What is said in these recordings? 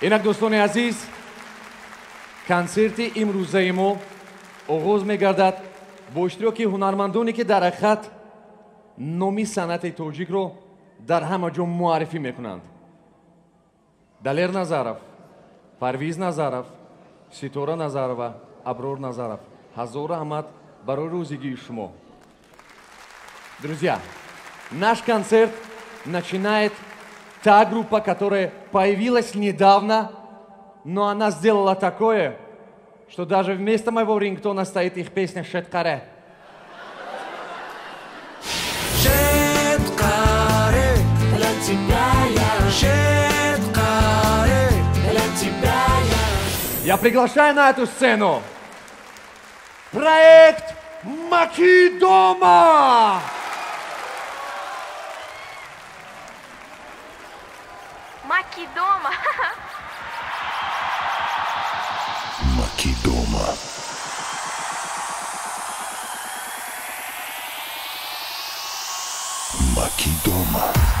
اینک دوستان عزیز کنسرت امروزه ما آغاز می‌گردد با اشتراک هنرمندانی که در خط نامی صنعت توجیک رو در همه جا معرفی می‌کنند. دلر نظرف، پرویز نظرف، سیتورا نظروا، ابرور نظرف. هزار رحمت برای روزگی شما. Друзья, наш концерт начинает та группа, которая появилась недавно, но она сделала такое, что даже вместо моего рингтона стоит их песня «Шеткаре». Шеткаре, для тебя я. Шеткаре, для тебя я. Я приглашаю на эту сцену проект «Maquidoma». Maquidoma. Maquidoma. Maquidoma.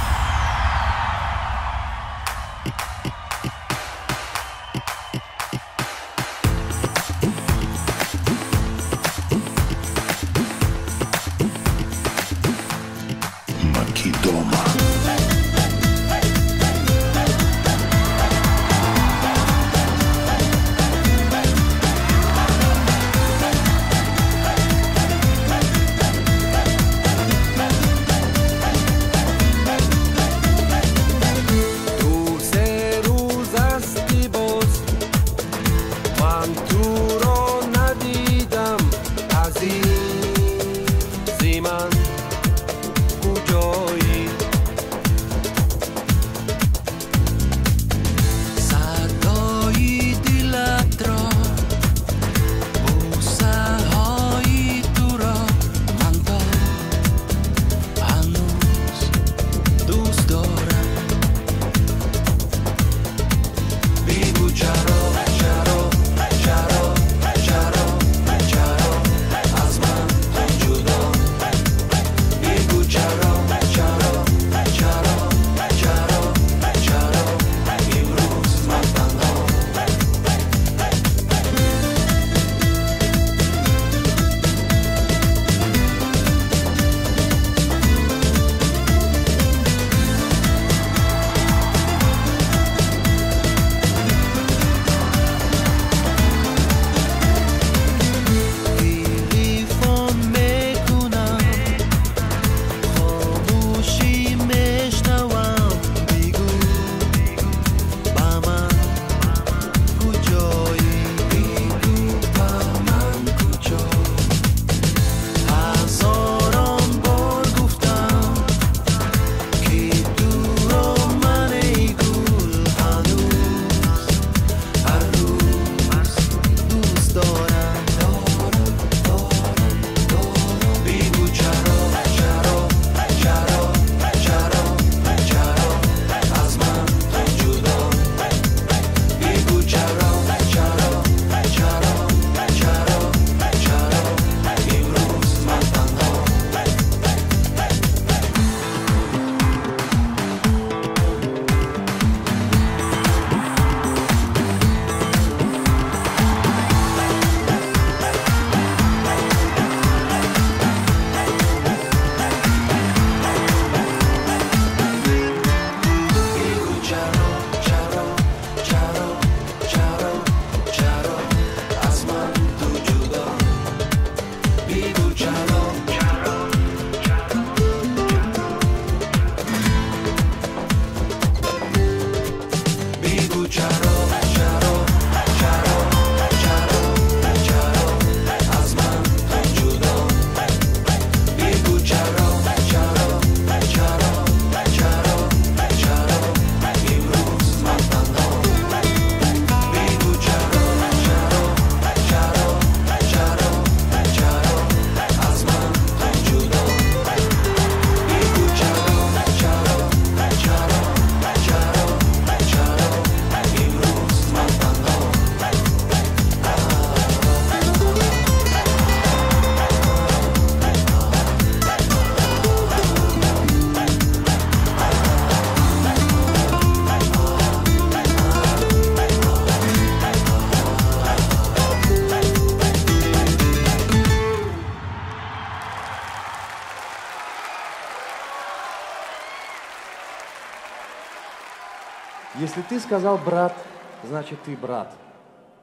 Если ты сказал «брат», значит ты брат.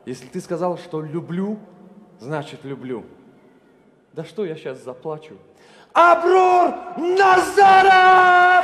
Если ты сказал, что «люблю», значит «люблю». Да что я сейчас заплачу? Аброр Назаров!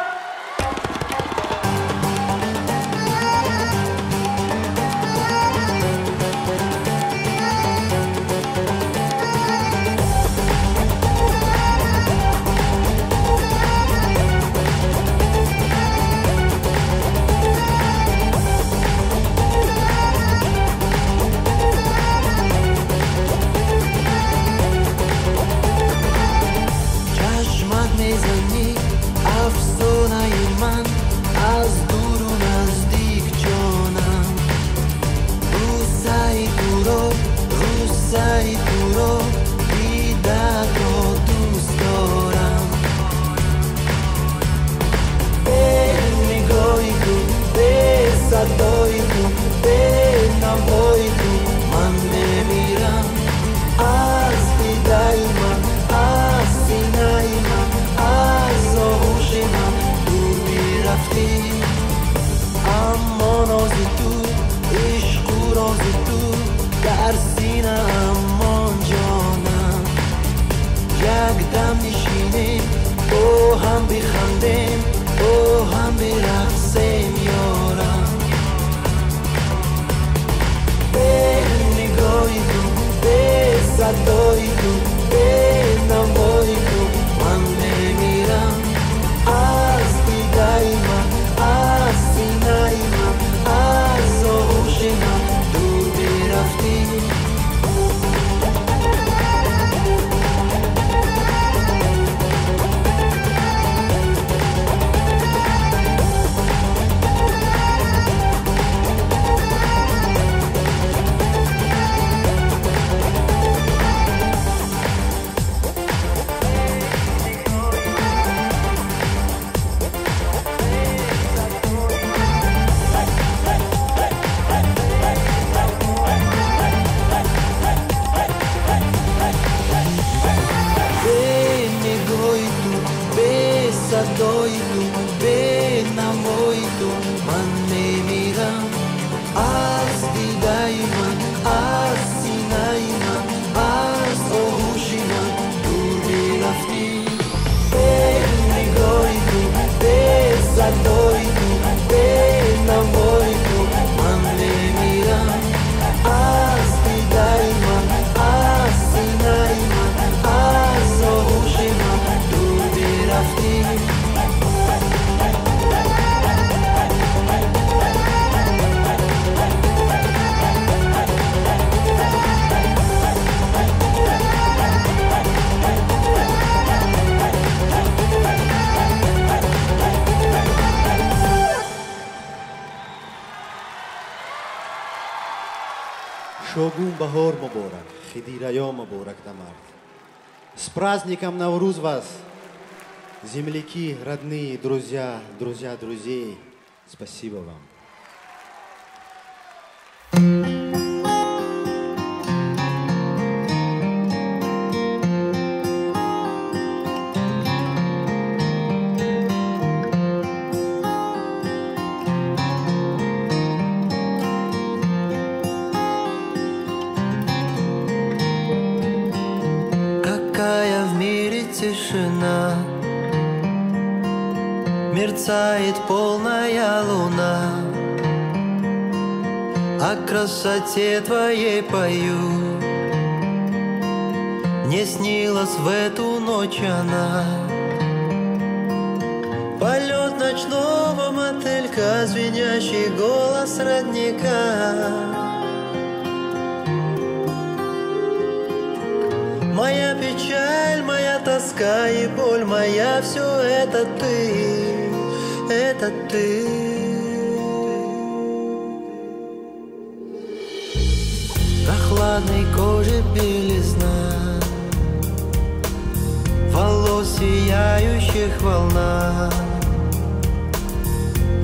С праздником Навруз вас, земляки, родные, друзья, друзья друзей. Спасибо вам. Полная луна, о красоте твоей пою. Не снилась в эту ночь она. Полет ночного мотылька, звенящий голос родника. Моя печаль, моя тоска и боль моя, все это ты. Это ты. Прохладной кожи белизна, волос сияющих волна,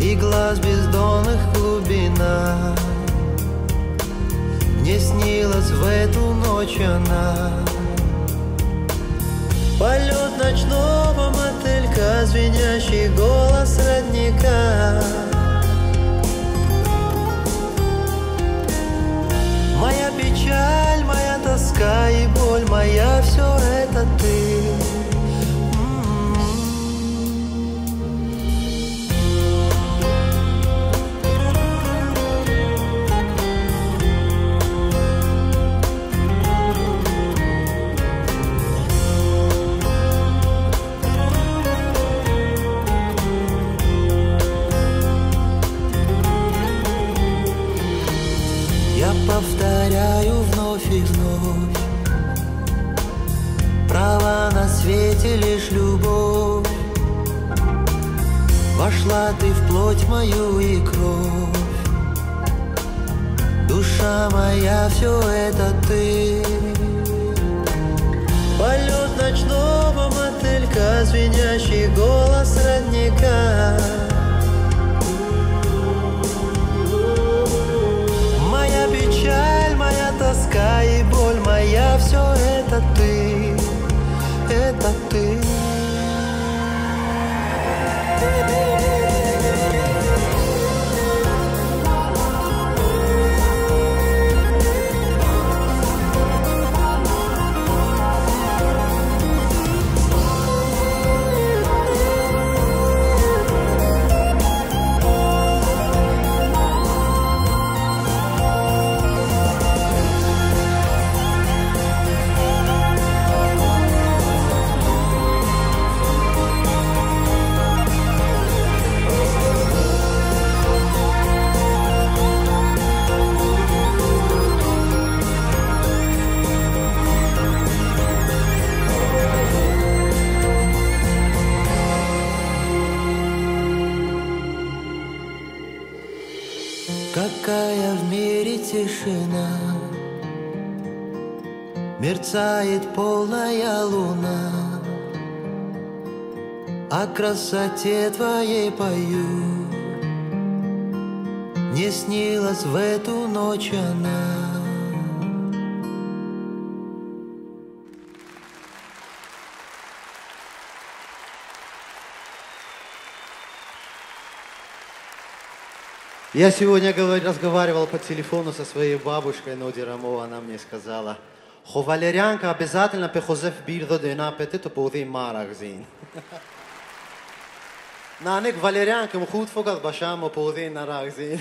и глаз бездонных глубина. Мне снилась в эту ночь она. Полет ночного мотылька, звенящий голос родника. и вновь. Права на свете лишь любовь. Вошла ты в плоть мою и кровь. Душа моя, все это ты. Полет ночного мотылька, звенящий голос родника. Моя печаль, моя тоска и боль моя, все это ты, это ты. Какая в мире тишина, мерцает полная луна. О красоте твоей пою, не снилась в эту ночь она. Я сегодня разговаривал по телефону со своей бабушкой Ноди Рамова, она мне сказала: «Хо, Валерьянка, обязательно пехозев бирдо дына петито поуды марагзин». На них Валерьянка мхуд фогат башамо поуды нарагзин.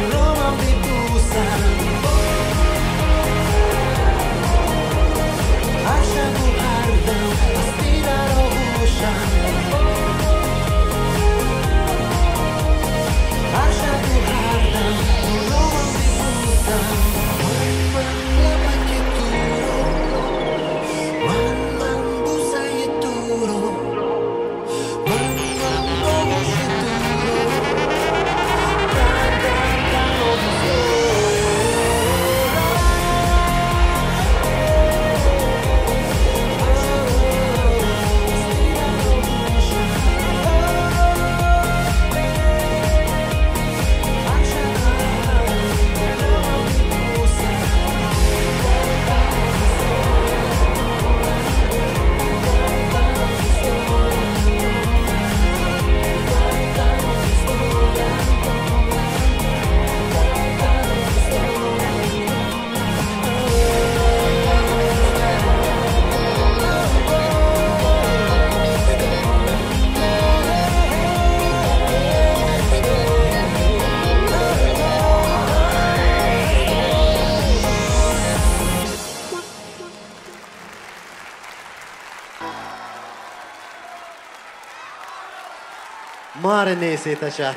We'll مار الناس تشاف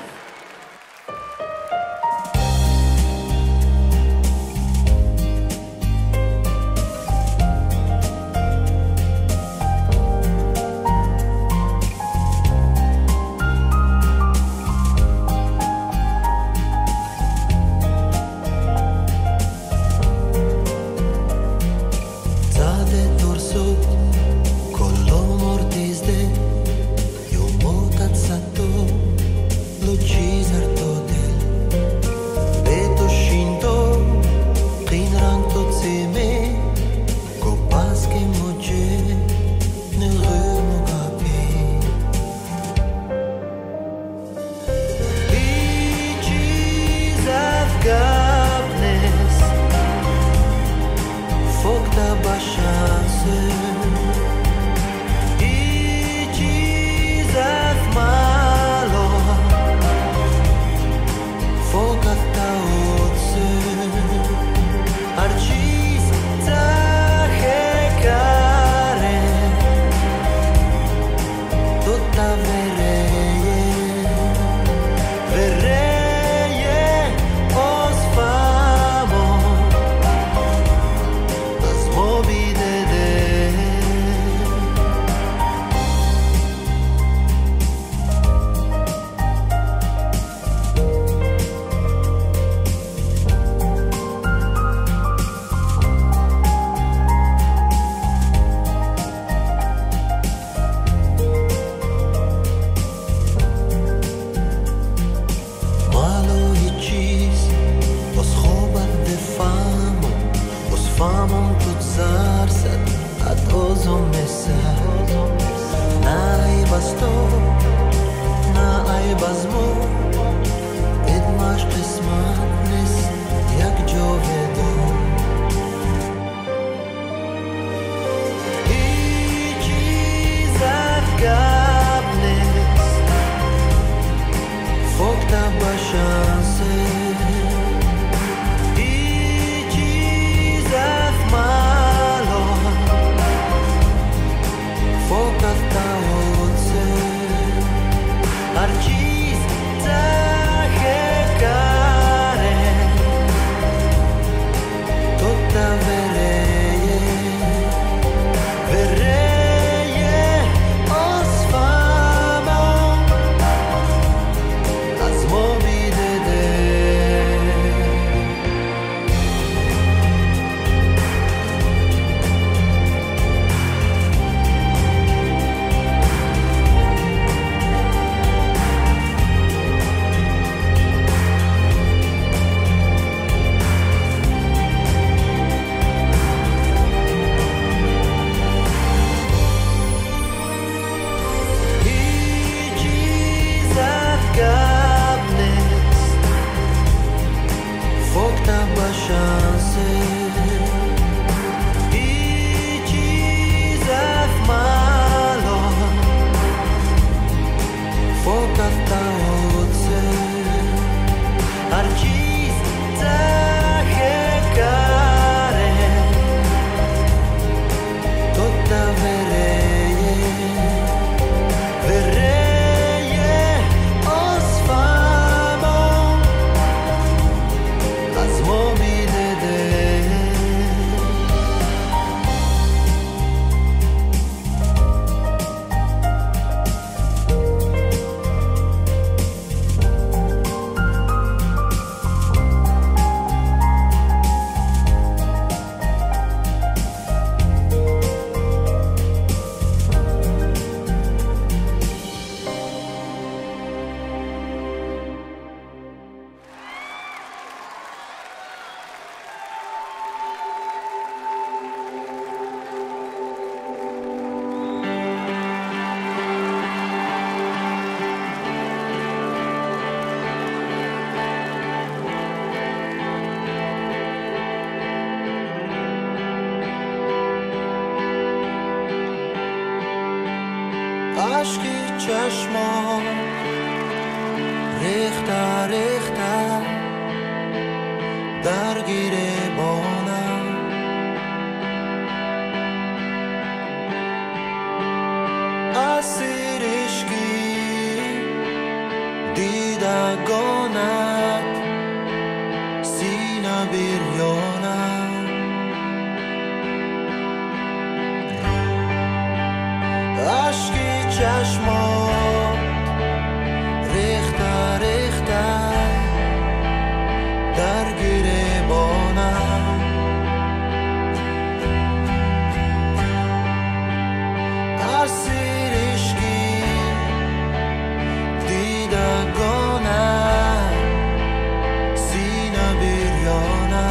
نگاند سینه بریانم عشق چشمات ریخته ریخته در گریبانم هر سیرش کی دیدگانم سینه بریانم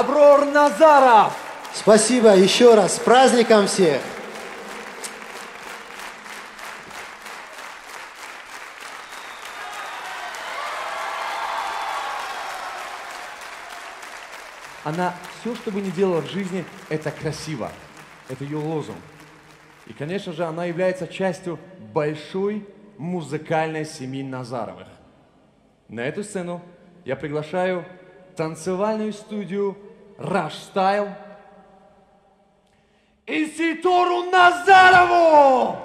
Аброр Назаров! Спасибо еще раз. С праздником всех! Она все, что бы ни делала в жизни, это красиво. Это ее лозунг. И, конечно же, она является частью большой музыкальной семьи Назаровых. На эту сцену я приглашаю танцевальную студию «Раш-стайл» и Ситору Назарову!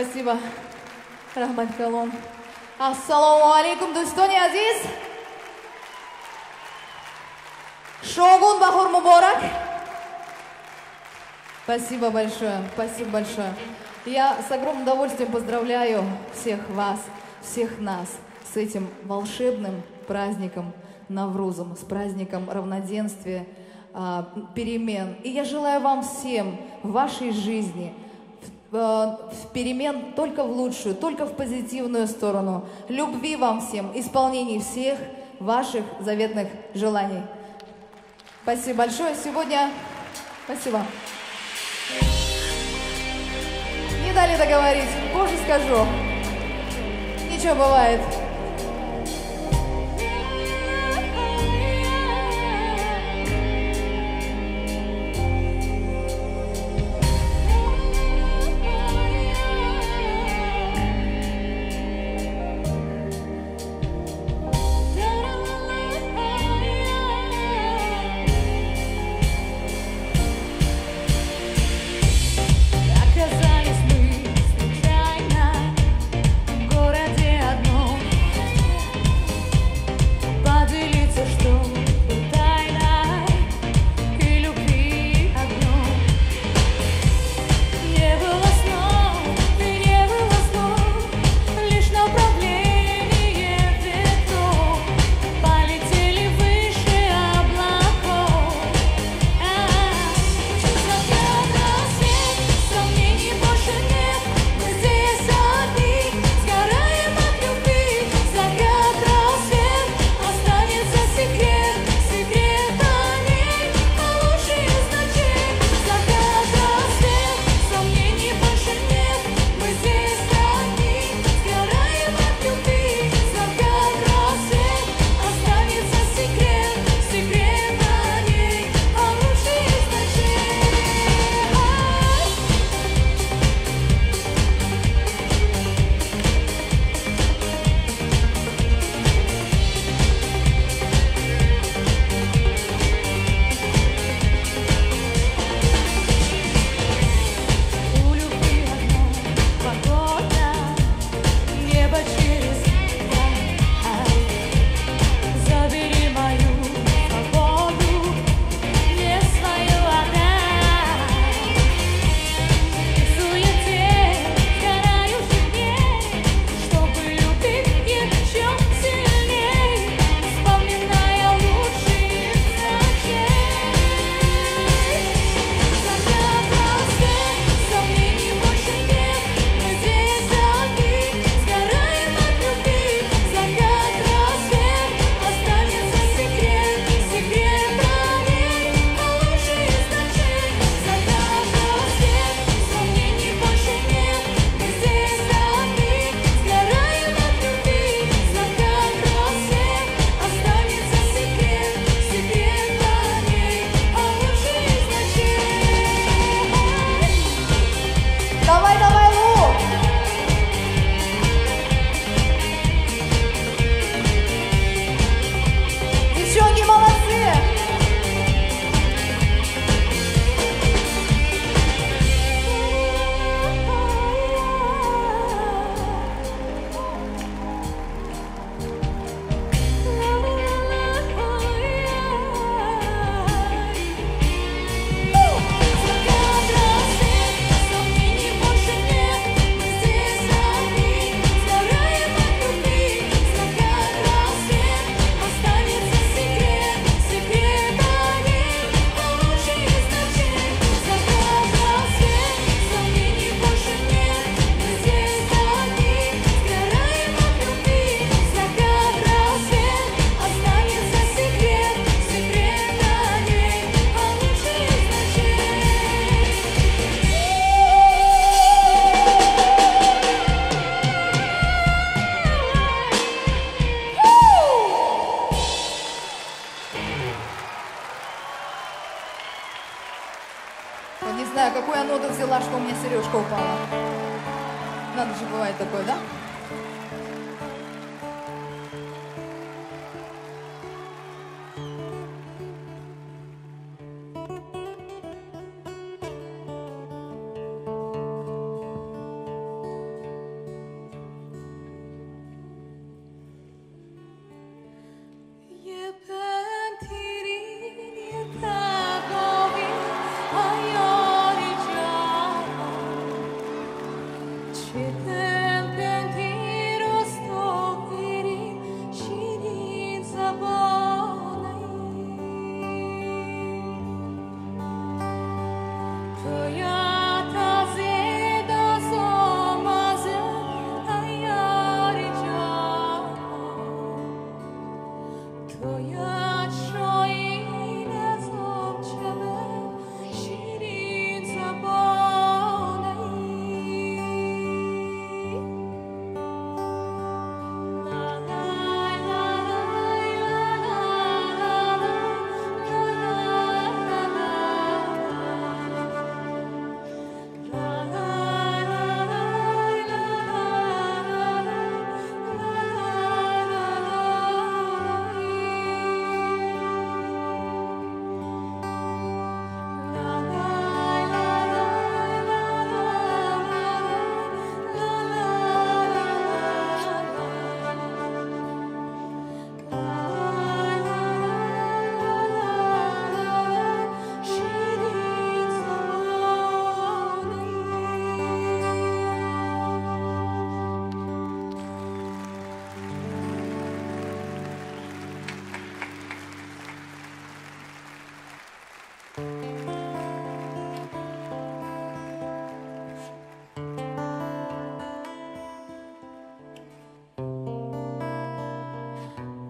Спасибо. Рахмат калом. Ассаламу алейкум, дӯстони азиз. Шогун баҳор муборак. Спасибо большое. Спасибо большое. Я с огромным удовольствием поздравляю всех вас, всех нас с этим волшебным праздником Наврузом, с праздником равноденствия, перемен. И я желаю вам всем в вашей жизни в перемен только в лучшую, только в позитивную сторону. Любви вам всем, исполнений всех ваших заветных желаний. Спасибо большое. Сегодня... Спасибо. Не дали договорить, позже скажу. Ничего, бывает.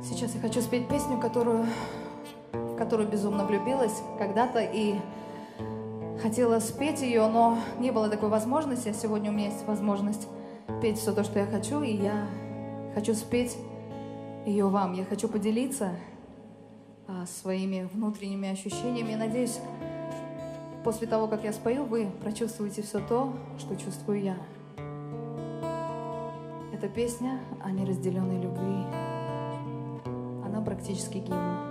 Сейчас я хочу спеть песню, в которую безумно влюбилась когда-то и хотела спеть ее, но не было такой возможности. А сегодня у меня есть возможность петь все то, что я хочу, и я хочу спеть ее вам. Я хочу поделиться своими внутренними ощущениями. Надеюсь, после того, как я спою, вы прочувствуете все то, что чувствую я. Это песня о неразделенной любви. Практически гимн.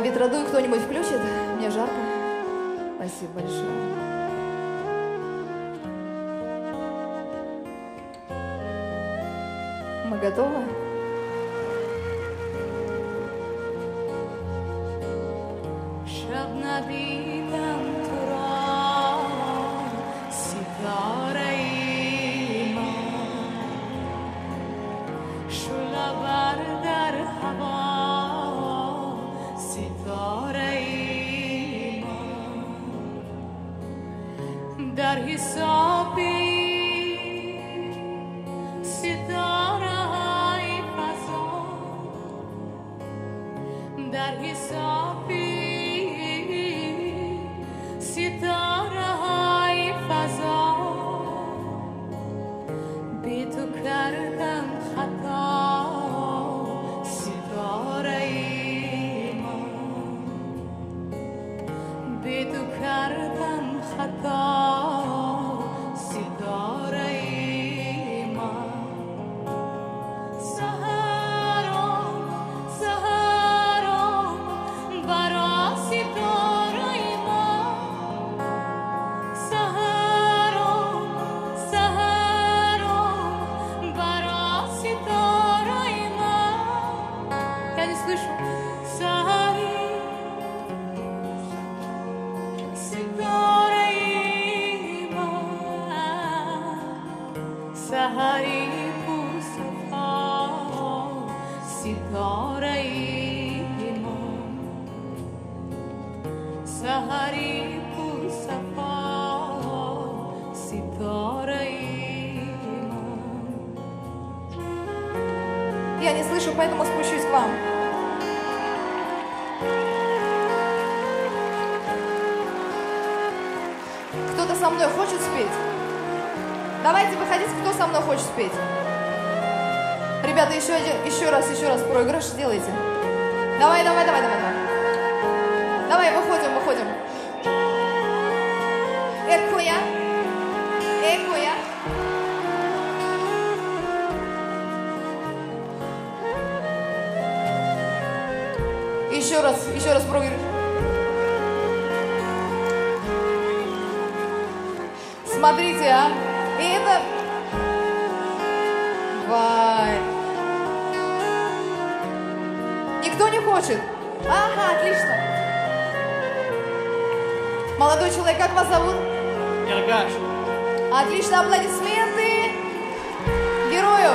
А ветродуй кто-нибудь включит? Мне жарко. Спасибо большое. Мы готовы? Я не слышу, поэтому спущусь к вам. Кто-то со мной хочет спеть? Давайте выходите, кто со мной хочет спеть. Ребята, еще раз проигрыш сделайте. Давай. Давай, выходим. Экуя. Еще раз проигрыш. Смотрите, а? И это... Вай. Никто не хочет? Ага, отлично. Молодой человек, как вас зовут? Эргаш. Отлично, аплодисменты герою.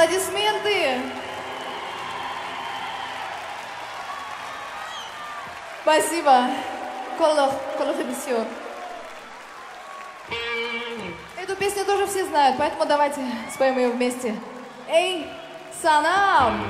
Аплодисменты! Спасибо. Колох, эту песню тоже все знают, поэтому давайте споем ее вместе. Эй, санам!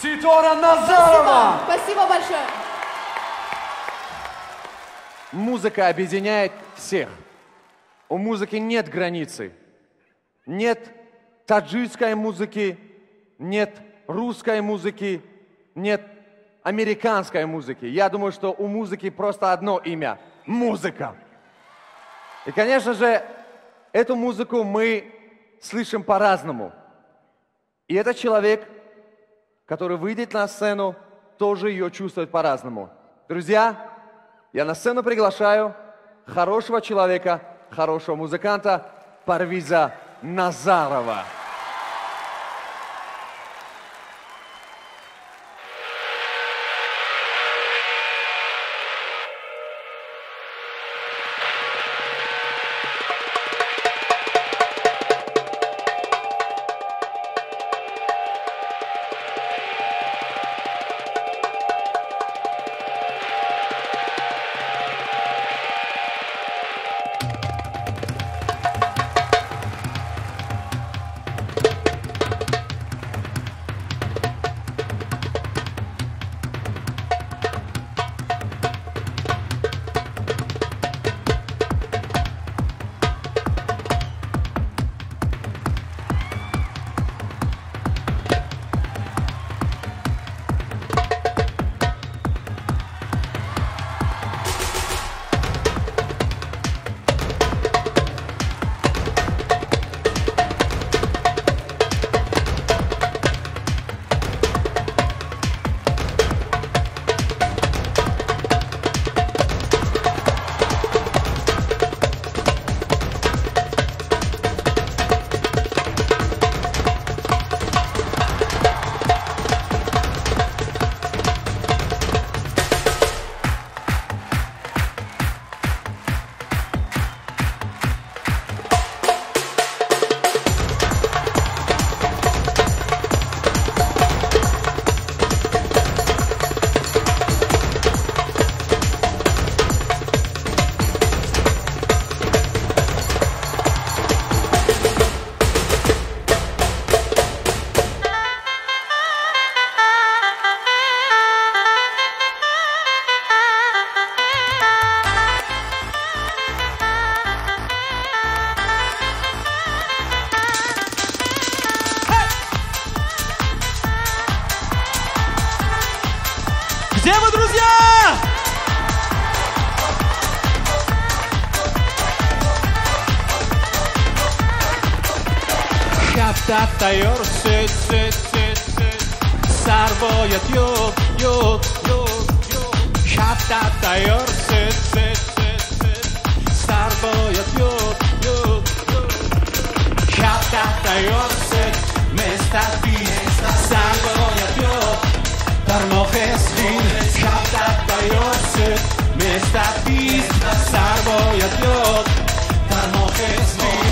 Ситора Назарова! Спасибо большое! Музыка объединяет всех. У музыки нет границы. Нет таджикской музыки, нет русской музыки, нет американской музыки. Я думаю, что у музыки просто одно имя – музыка. И, конечно же, эту музыку мы слышим по-разному. И этот человек, который выйдет на сцену, тоже ее чувствует по-разному. Друзья, я на сцену приглашаю хорошего человека, хорошего музыканта Парвиза Назарова. Где вы, друзья? Хаттатайор, сет, сет, сет, сет. Сарбоят, йод, йод, йод, йод. Хаттатайор, сет, сет, сет, сет. Сарбоят, йод, йод, йод. Хаттатайор, сет, местати. Сарбоят, йод. Тармохес, хин. Хаттатайор, сет, местати. Сарбоят, йод. Тармохес, хин.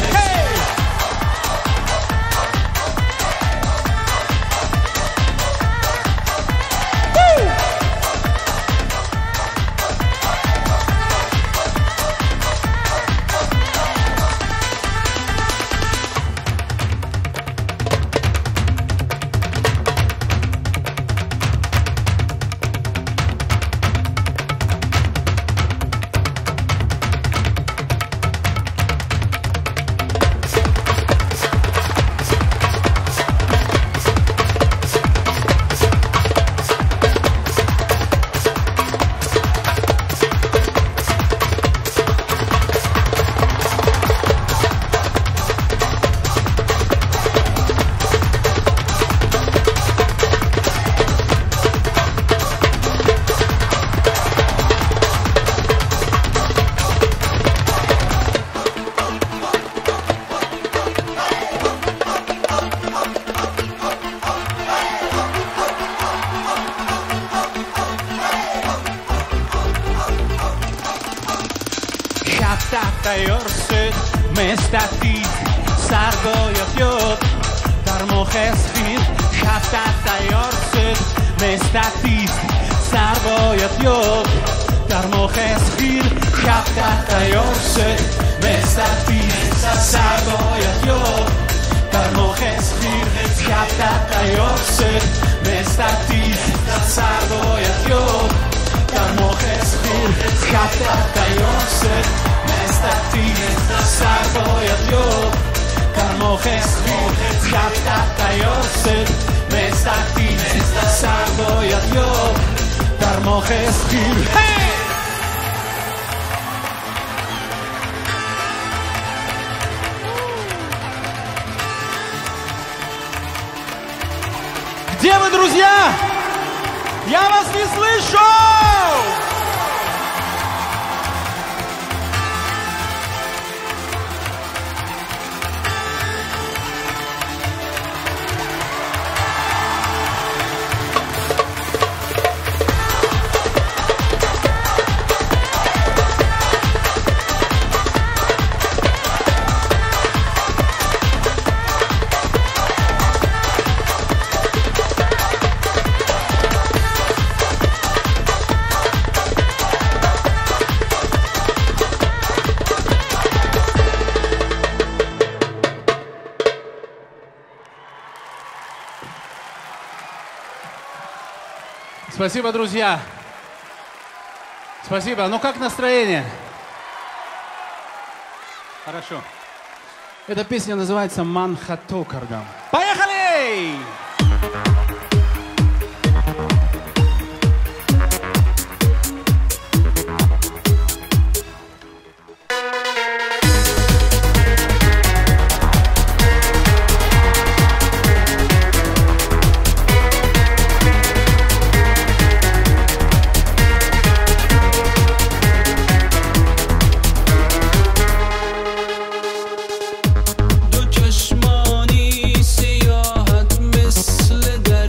Спасибо, друзья. Спасибо. Ну как настроение? Хорошо. Эта песня называется «Манхатокардам». Поехали! До чешмани сият مثل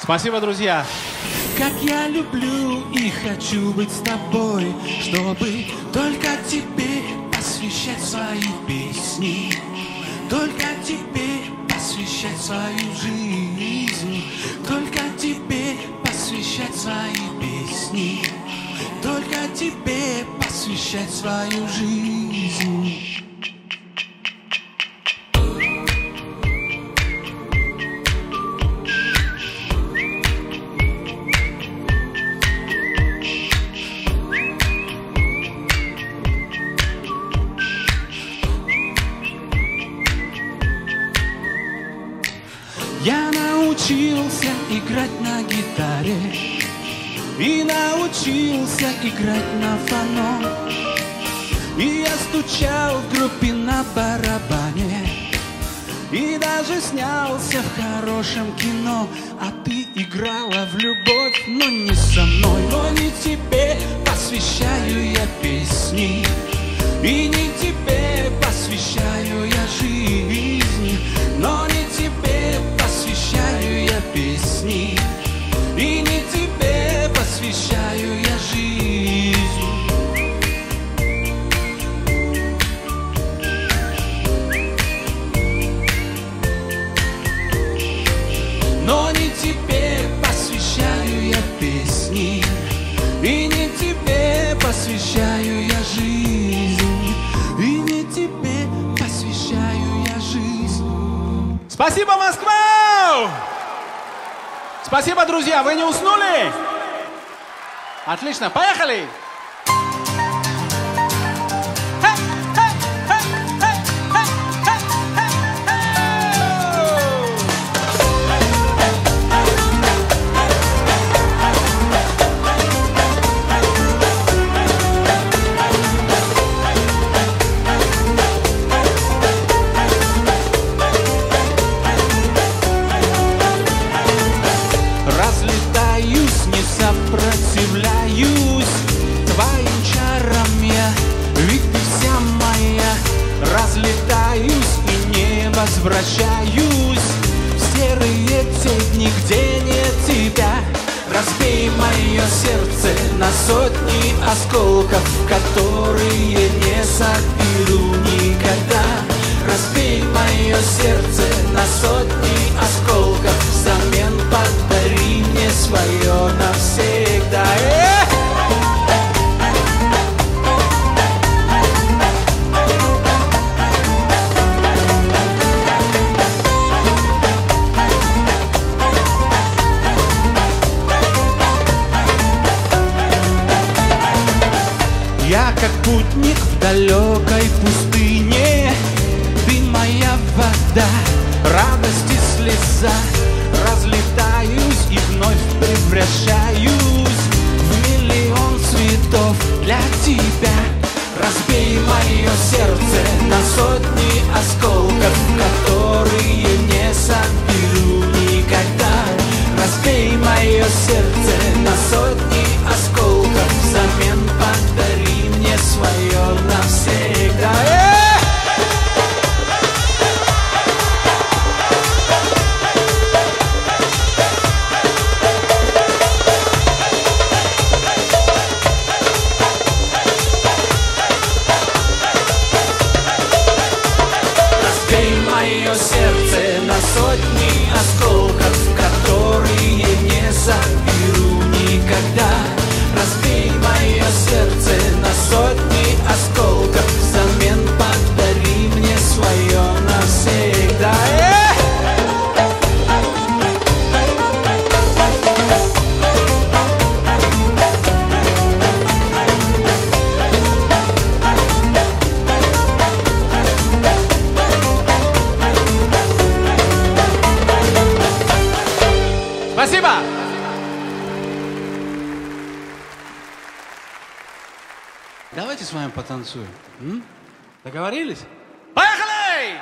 Спасибо, друзья. Как я люблю и хочу быть с тобой, чтобы только тебе посвящать свои песни, только тебе посвящать свою жизнь, только тебе посвящать свои песни, только тебе посвящать свою жизнь. Играть на гитаре и научился играть на фано, и я стучал в группе на барабане и даже снялся в хорошем кино. А ты играла в любовь, но не со мной. Но не тебе посвящаю я песни, и не тебе посвящаю я жизнь, но не тебе посвящаю я песни, и не тебе посвящаю я жизнь. Но не тебе посвящаю я песни, и не тебе посвящаю я жизнь, и не тебе посвящаю я жизнь. Спасибо, Москва! Спасибо, друзья! Вы не уснули? Отлично! Поехали! Возвращаюсь в серые тени, где нет тебя. Разбей мое сердце на сотни осколков, которые не соберу никогда. Разбей мое сердце на сотни осколков, взамен подари мне свое навсегда. Как путник в далекой пустыне, ты моя вода, радость и слеза. Разлетаюсь и вновь превращаюсь в миллион цветов. цветов для тебя. Разбей мое сердце на сотни осколков, которые не соберу никогда. Разбей мое сердце на сотни осколков, взамен подари мне свое навсегда. Сотни осколков, которые не заберу никогда. Разбей мое сердце на сотни осколков, взамен подари мне свое навсегда. Давайте с вами потанцуем. Договорились? Поехали!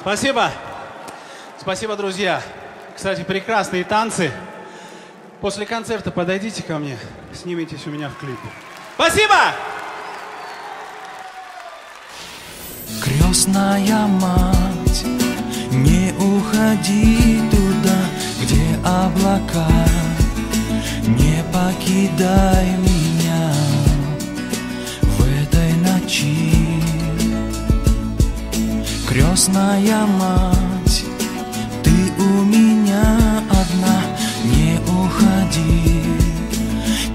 Спасибо. Спасибо, друзья. Кстати, прекрасные танцы. После концерта подойдите ко мне, снимитесь у меня в клипе. Спасибо! Крестная мать, не уходи туда, где облака. Не покидай меня в этой ночи. Крестная мать, ты у меня одна, не уходи.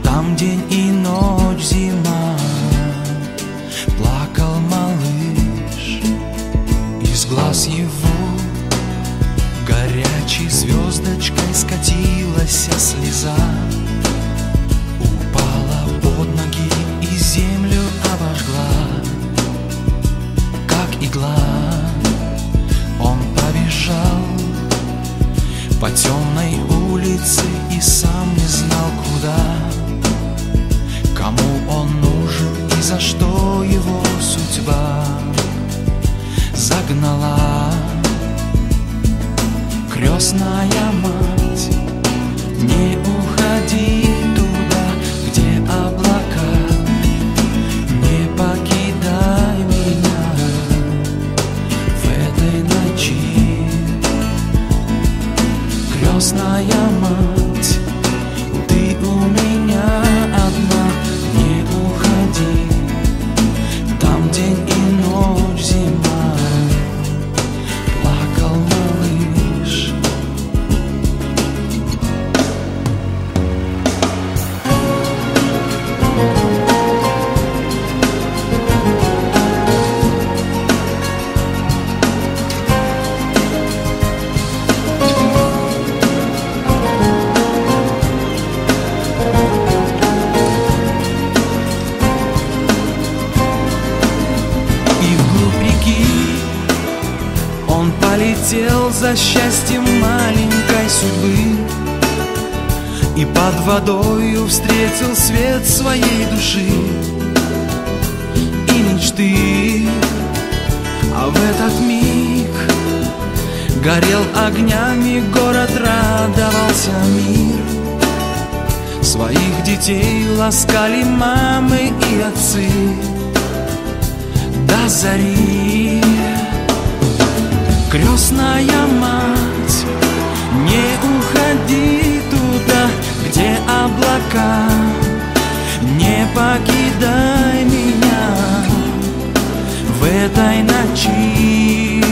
Там день и ночь, зима, плакал малыш. Из глаз его горячей звездочкой скатилась слеза, упала под ноги. по темной улице и сам не знал куда, кому он нужен и за что его судьба загнала. Крестная мать, не уходи туда, где облака, не покидай меня в этой ночи. Крестная мать, ты у меня одна, не уходи, там день и ночь, зима. Плакал малыш. Летел за счастьем маленькой судьбы и под водою встретил свет своей души и мечты. А в этот миг горел огнями город, радовался мир. Своих детей ласкали мамы и отцы до зари. Крестная мать, не уходи туда, где облака, не покидай меня в этой ночи.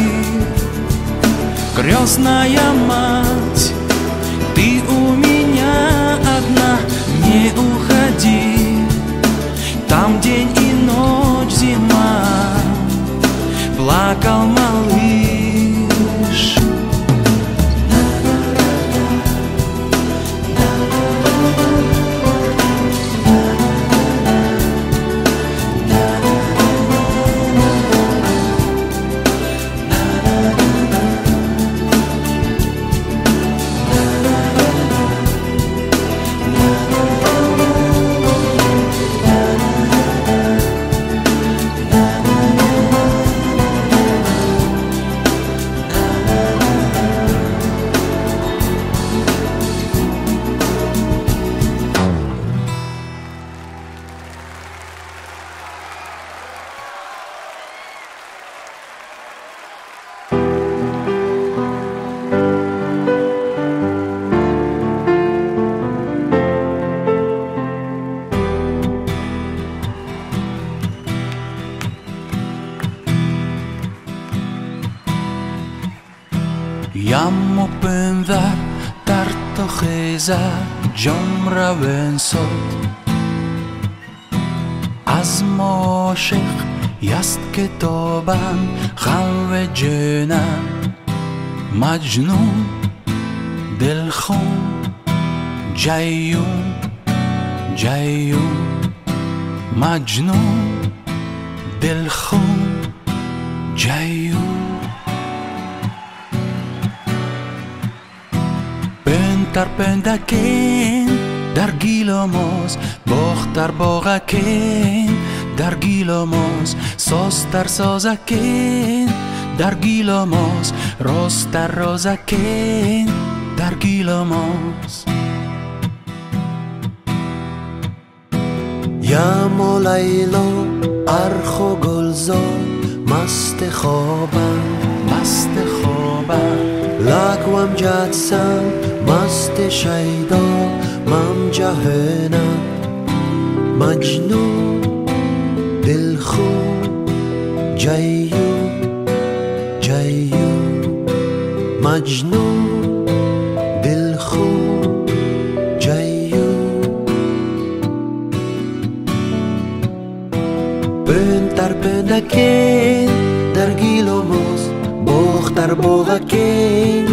Крестная мать, ты у меня одна, не уходи, там день и ночь, зима. Плакал малыш. جم را بنسد از ما عاشق یست کتابم غم و جنم مجنون دلخون جیون جیون مجنون دلخون جیون در پندکن در گیلاماز باخت در باغکن در گیلاماز ساز در سازکن در گیلاماز راست در رازکن در گیلاماز یم و لیلا ارخ و گلزار مست خوابم مست خوابم لگوم جدسم مست شیدا مم جهنم مجنون دلخون جیون جیون مجنون دلخون جیون بند در بندکین در گیل و موز باخت در باغکین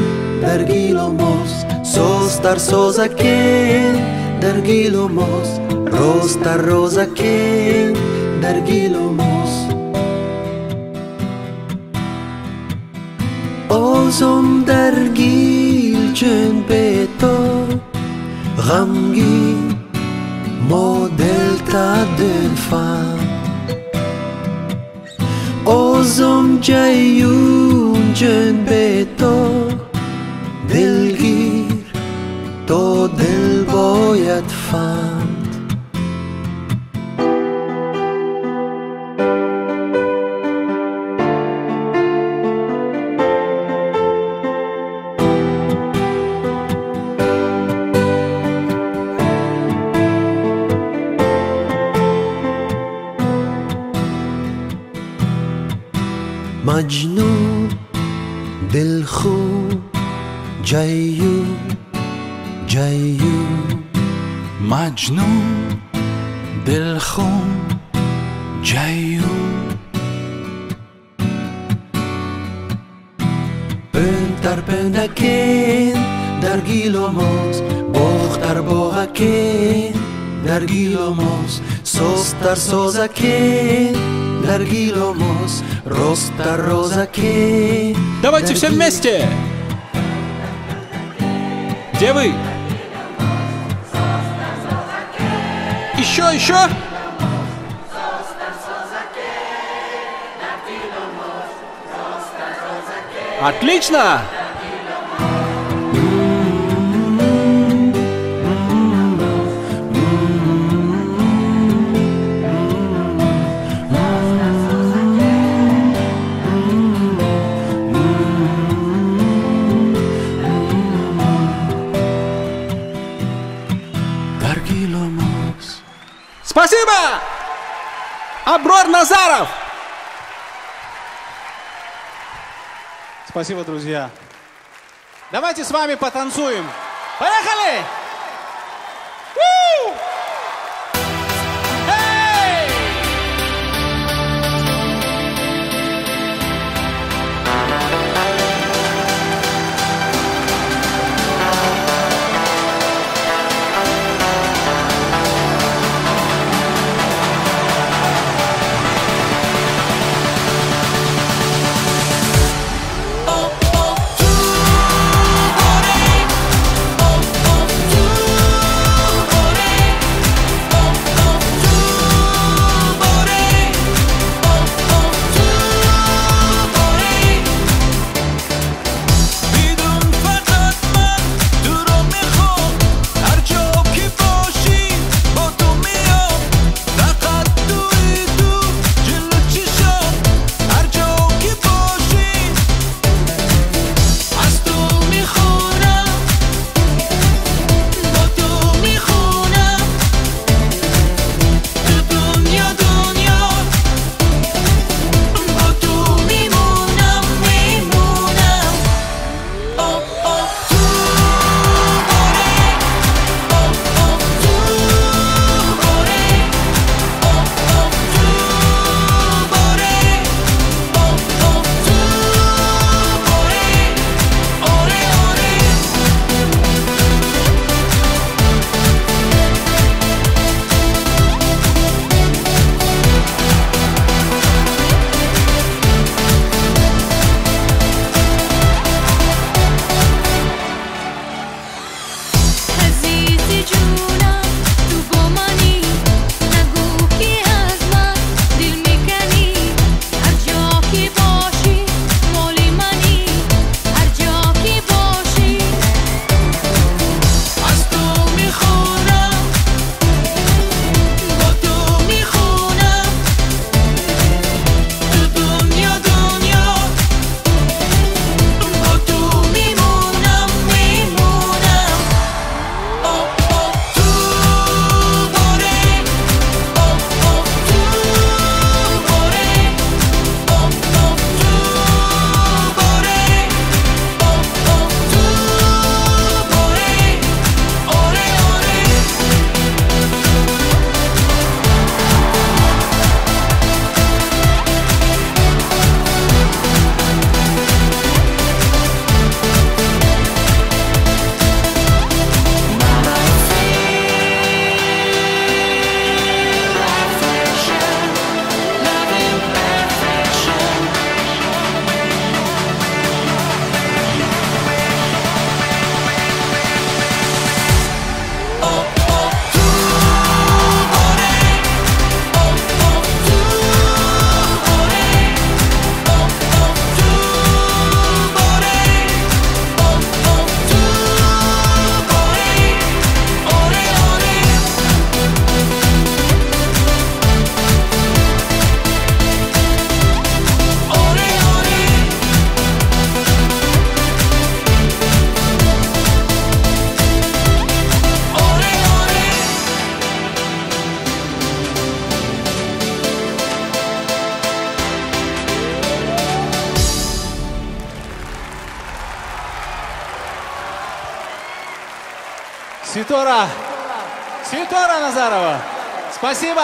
در گیل و موز ساز در سازکین در گیل و موز راز در رازکین در گیل و موز آزم در گیل روشن به تو غمگی مدل تا دلفا اوزم جیون جن به تو دلگیر تو دل باید فهم مجنون دلخو جیو جیو مجنون دلخو جیو بنتر بندکن در گیلوموز بختر باغکن در گیلوموز سوستر سوزکن Давайте все вместе! Где вы? Еще, еще! Отлично! Спасибо! Абророр Назаров! Спасибо, друзья. Давайте с вами потанцуем. Поехали! Ситора Назарова. Спасибо.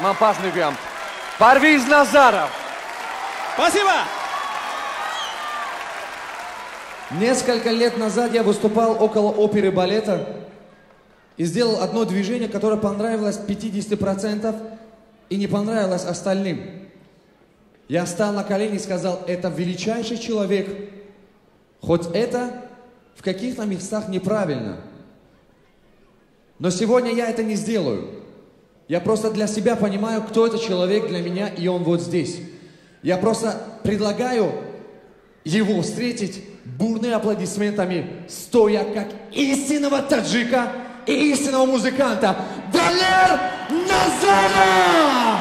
Мампас Парвиз Назаров. Спасибо. Несколько лет назад я выступал около оперы балета и сделал одно движение, которое понравилось 50% и не понравилось остальным. Я встал на колени и сказал, это величайший человек, хоть это в каких-то местах неправильно. Но сегодня я это не сделаю. Я просто для себя понимаю, кто этот человек для меня, и он вот здесь. Я просто предлагаю его встретить бурными аплодисментами, стоя как истинного таджика и истинного музыканта. Далер Назарова!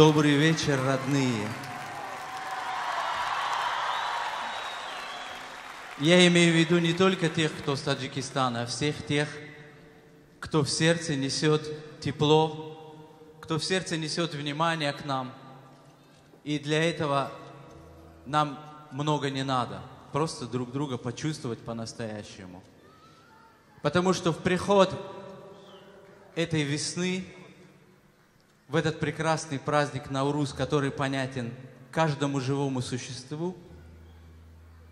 Добрый вечер, родные. Я имею в виду не только тех, кто с Таджикистана, а всех тех, кто в сердце несет тепло, кто в сердце несет внимание к нам. И для этого нам много не надо. Просто друг друга почувствовать по-настоящему. Потому что в приход этой весны, в этот прекрасный праздник Навруз, который понятен каждому живому существу,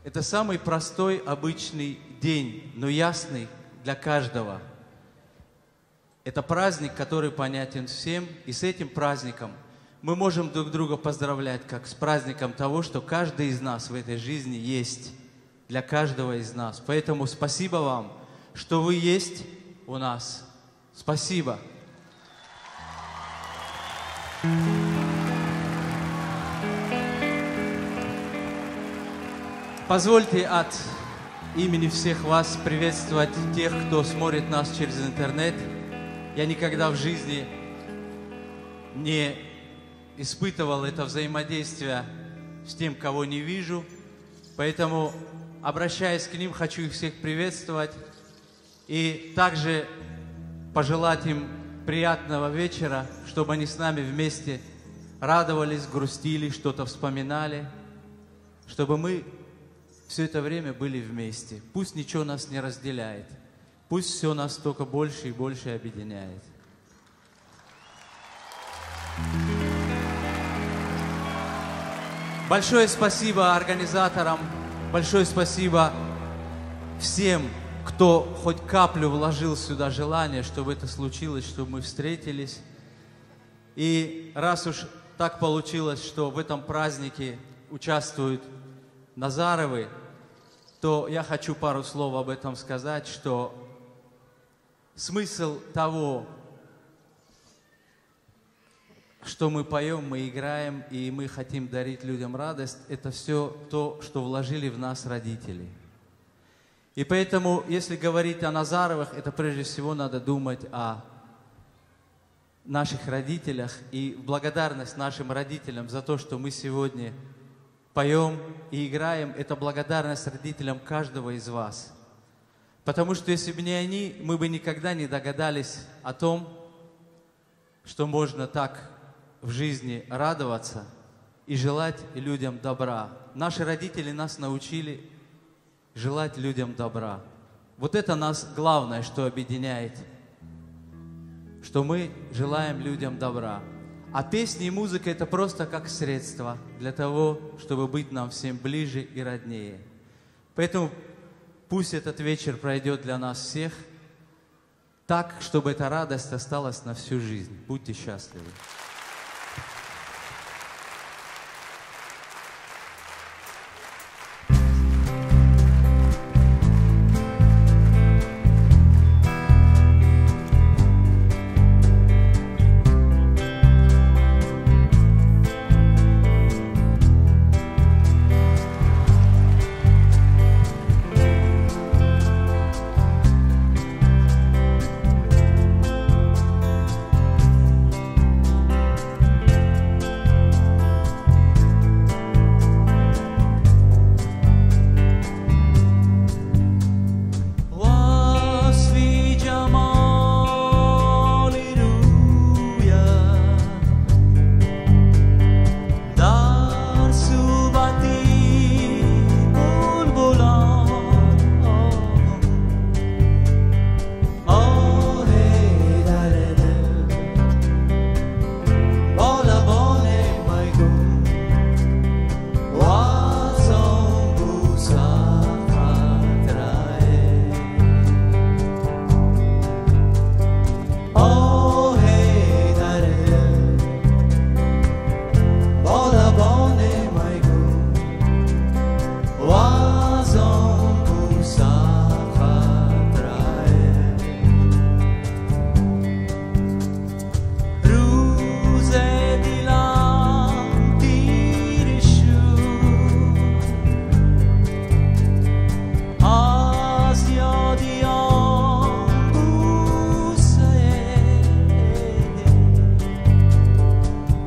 это самый простой, обычный день, но ясный для каждого. Это праздник, который понятен всем, и с этим праздником мы можем друг друга поздравлять, как с праздником того, что каждый из нас в этой жизни есть, для каждого из нас. Поэтому спасибо вам, что вы есть у нас. Спасибо. Позвольте от имени всех вас приветствовать тех, кто смотрит нас через интернет. Я никогда в жизни не испытывал это взаимодействие с тем, кого не вижу. Поэтому, обращаясь к ним, хочу их всех приветствовать. И также пожелать им приятного вечера, чтобы они с нами вместе радовались, грустили, что-то вспоминали, чтобы мы все это время были вместе. Пусть ничего нас не разделяет, пусть все нас только больше и больше объединяет. Большое спасибо организаторам, большое спасибо всем, кто хоть каплю вложил сюда желание, чтобы это случилось, чтобы мы встретились. И раз уж так получилось, что в этом празднике участвуют Назаровы, то я хочу пару слов об этом сказать, что смысл того, что мы поем, мы играем, и мы хотим дарить людям радость, это все то, что вложили в нас родители. И поэтому, если говорить о Назаровых, это прежде всего надо думать о наших родителях и благодарность нашим родителям за то, что мы сегодня поем и играем, это благодарность родителям каждого из вас. Потому что если бы не они, мы бы никогда не догадались о том, что можно так в жизни радоваться и желать людям добра. Наши родители нас научили желать людям добра. Вот это нас главное, что объединяет, что мы желаем людям добра. А песни и музыка — это просто как средство для того, чтобы быть нам всем ближе и роднее. Поэтому пусть этот вечер пройдет для нас всех так, чтобы эта радость осталась на всю жизнь. Будьте счастливы.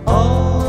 Oh.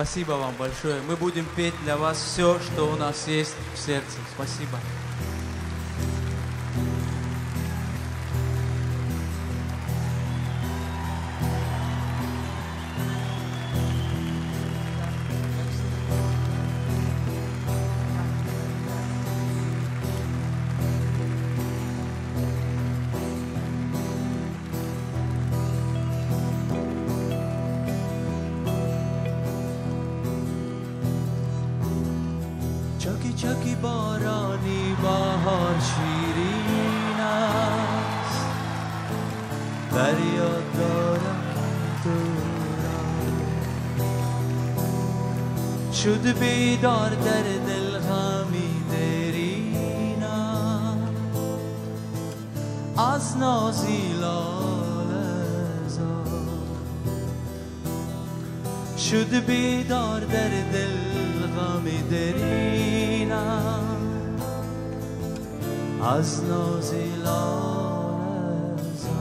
Спасибо вам большое. Мы будем петь для вас все, что у нас есть в сердце. Спасибо. چکی بارانی بهار شیرین است، دریا دارم تو را، شد بیدار در دل غمی درین از نازیلالزا، شد بیدار در دل غمی درینم از نازیلان زار.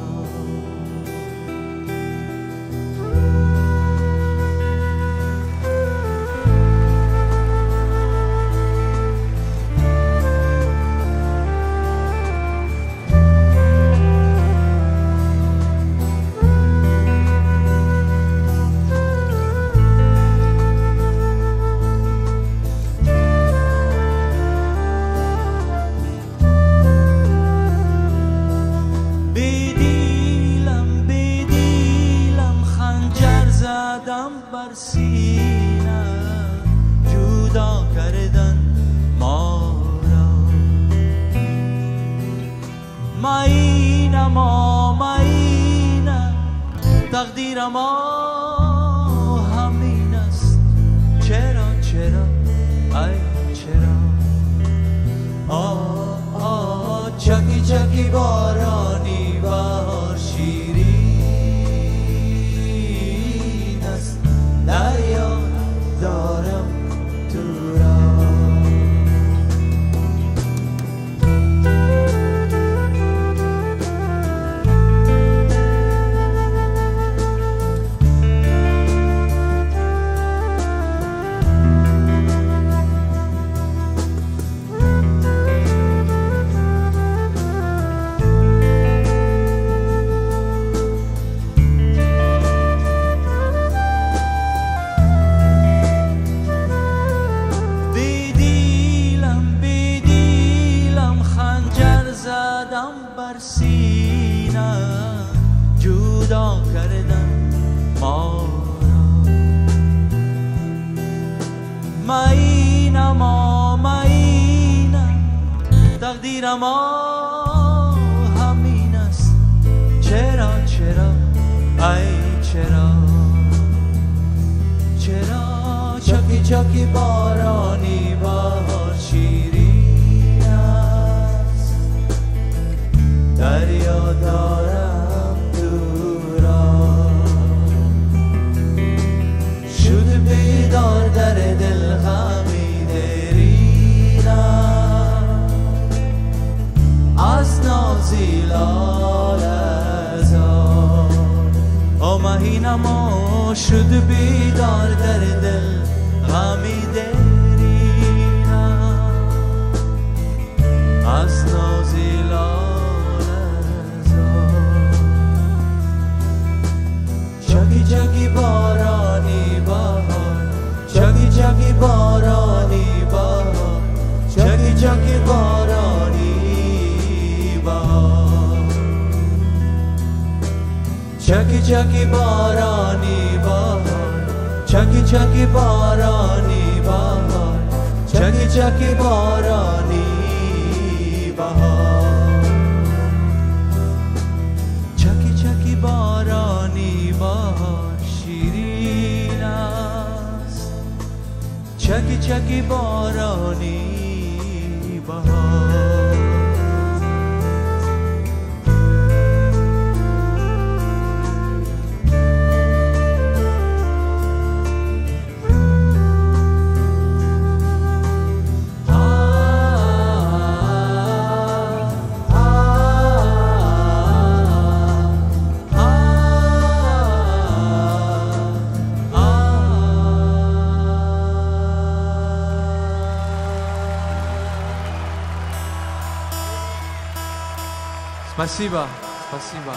Спасибо, спасибо.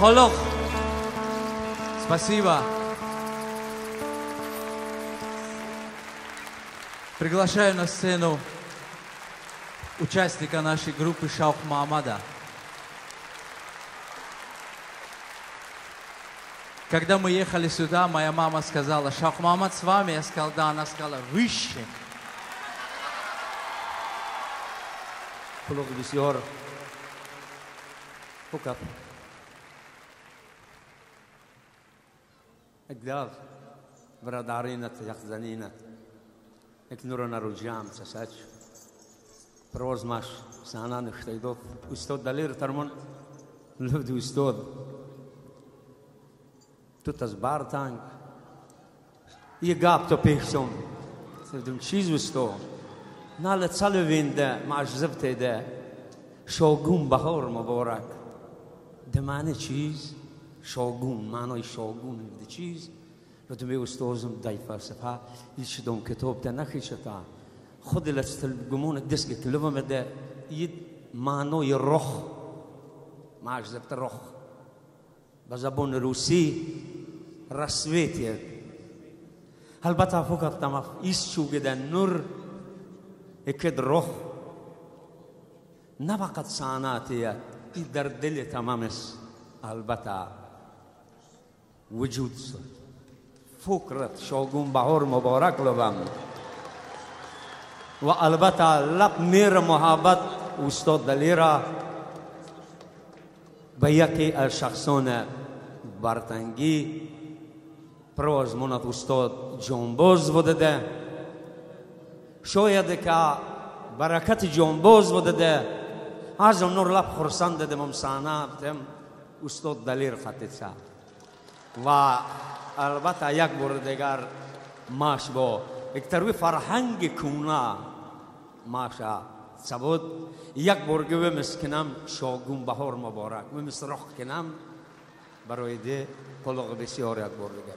Холох. Спасибо. Приглашаю на сцену участника нашей группы Shavkmamada. Когда мы ехали сюда, моя мама сказала: Shavkmamada с вами? Я сказал: да. Она сказала: выше. Холох бисьор. Пукап. اقدار برادرینت یخزنینت اکنون نروجیم سعیت پروز ماش سانان اختیار استاد دلیر ترمن نود استاد تو تزبار تانگ یه گاب تو پیشم سردم چیز استاد نالت سال وینده ماش زبته ده شوگون بهار مبارک دمانه چیز شاگون معنای شاگون میده چیز رو تو میگوستوزم دای فلسفه ایش دوم کتاب ده نخیشه تا خود لطل گمون دست کتلوه میده یه معنای رخ معش زبط رخ به زبان روسی رسویت البته فقط تمام ایشو که در نور اکید روح نه فقط ساناتیه ای در دل تمامش البته وجود فکرت شوگون بهار مبارک لبم و البته لب میر محبت استاد دلیرا به یکی از شخصان برتنگی پروازمونت استاد جنبوز بوده شاید که برکت جنبوز بوده از نور لب خرسند دادم امسانه بدم استاد دلیر فتیسا و البته یک بار دیگر ماش با اکتروی فرهنگ کونه ماشا ثبوت یک برگه به مسکنم شاگون بهار مبارک و مسرخ کنم برای ده قلق بسیار یک برگه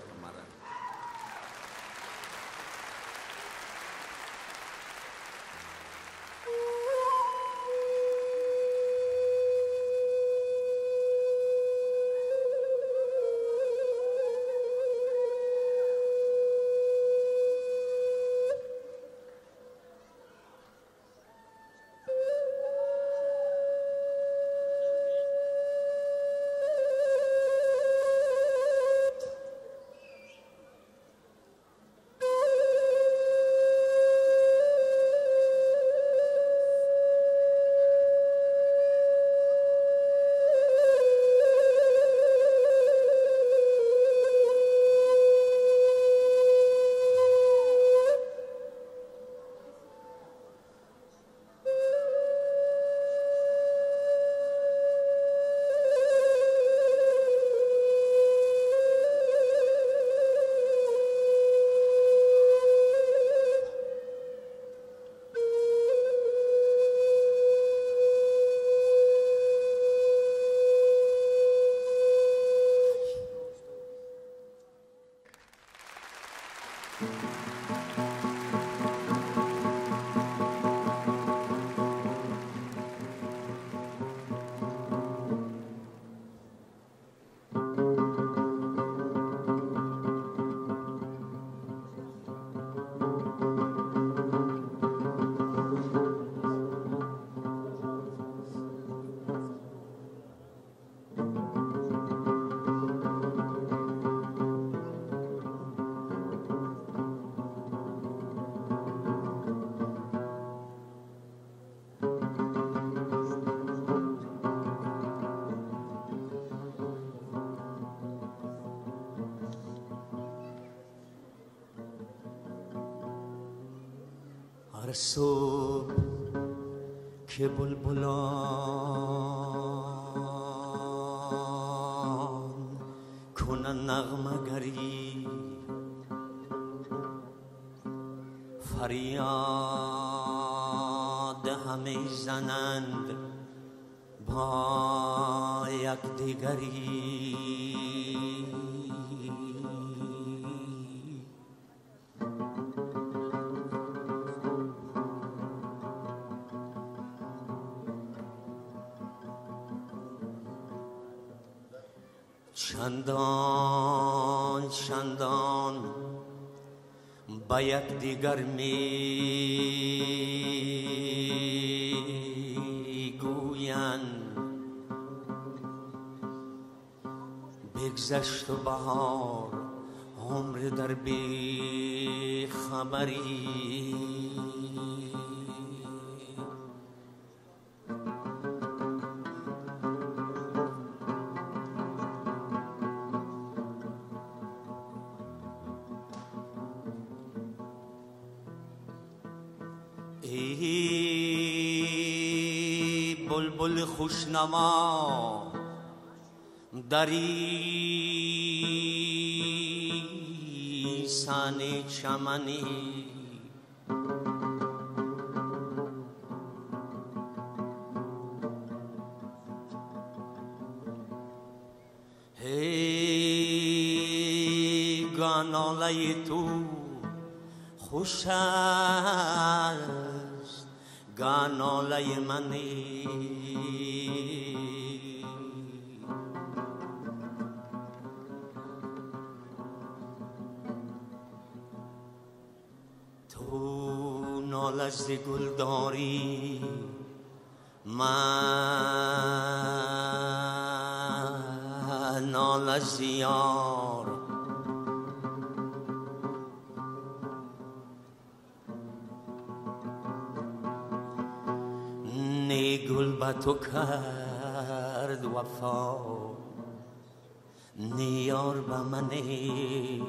هر صبح که بلبلان کنن نغمه‌گری فریاد همه زنند با یک دیگری چندان چندان با یک دیگر میگویند بگذشت و بهار عمر در بی‌خبری خوشنما دری سان چمنی هی گانالای تو خوش است گانالای منی از گلداری من ناله زیار نی گل با تو کرد وفا نی یار با منی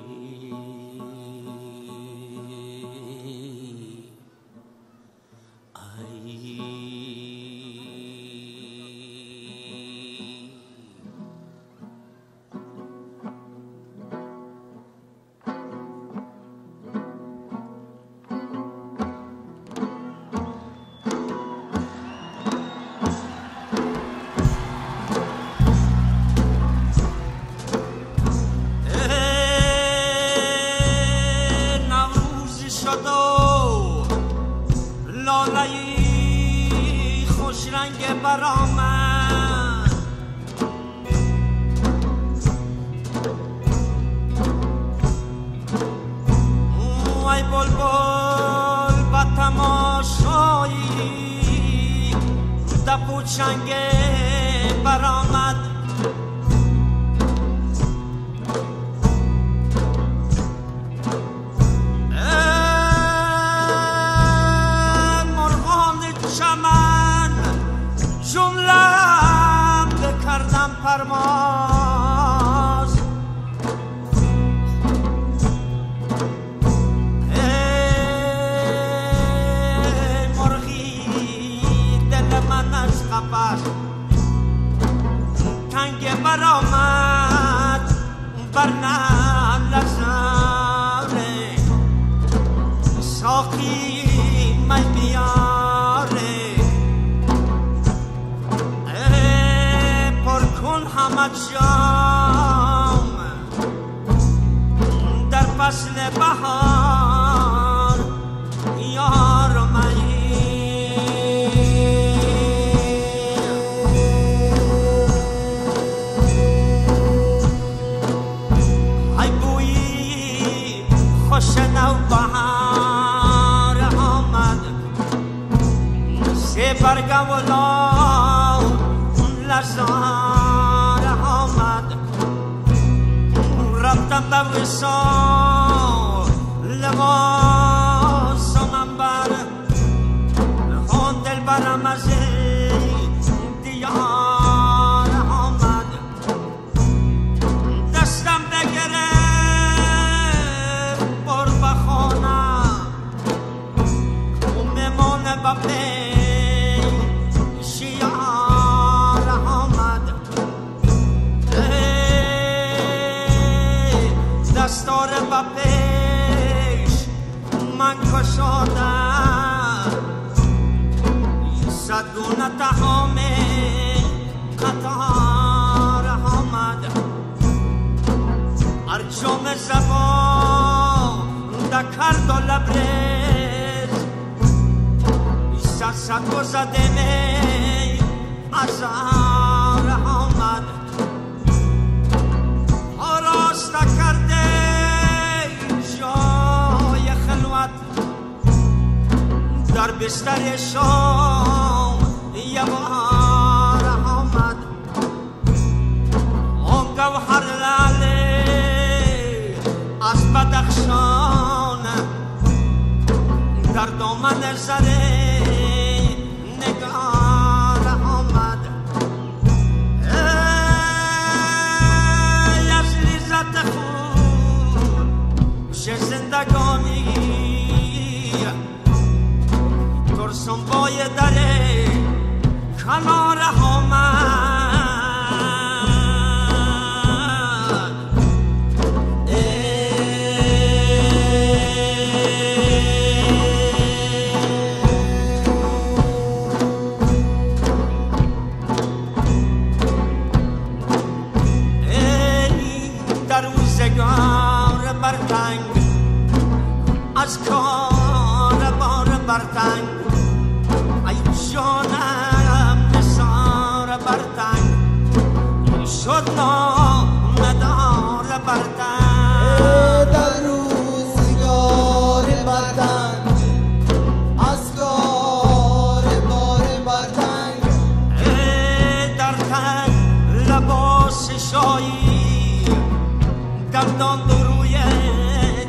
کردان دو روی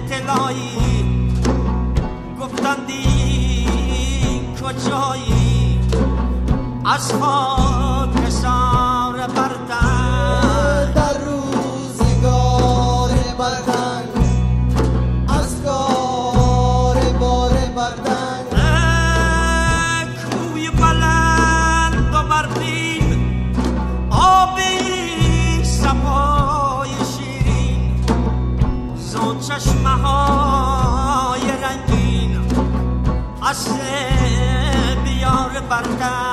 طلایی گفتندی کجایی از خود کسار بردن در روزگار بردن از کار بار بردن کوی بلند و بردین آبی سپای شیرین زون چشمه های رنگین از دیار بردن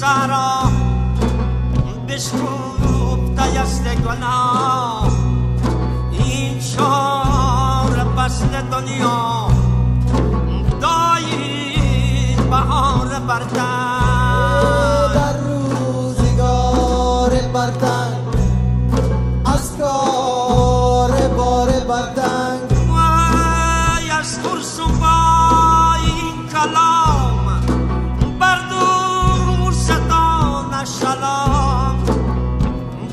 سارا بشکوب تا یست گنا این چهار بسن دنیا دایی بهار بردن در روزگار بردن از کار بار بردن وای از خورسون با این کلام شلام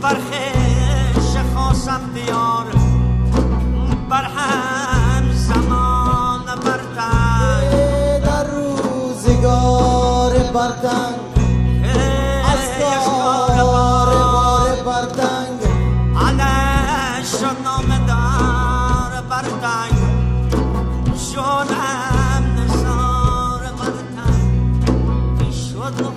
برخش خواستم دیار بر هم زمان بردن در روزگار بردن از کار بردن علش نام دار بردن شدم نزار بردن شدم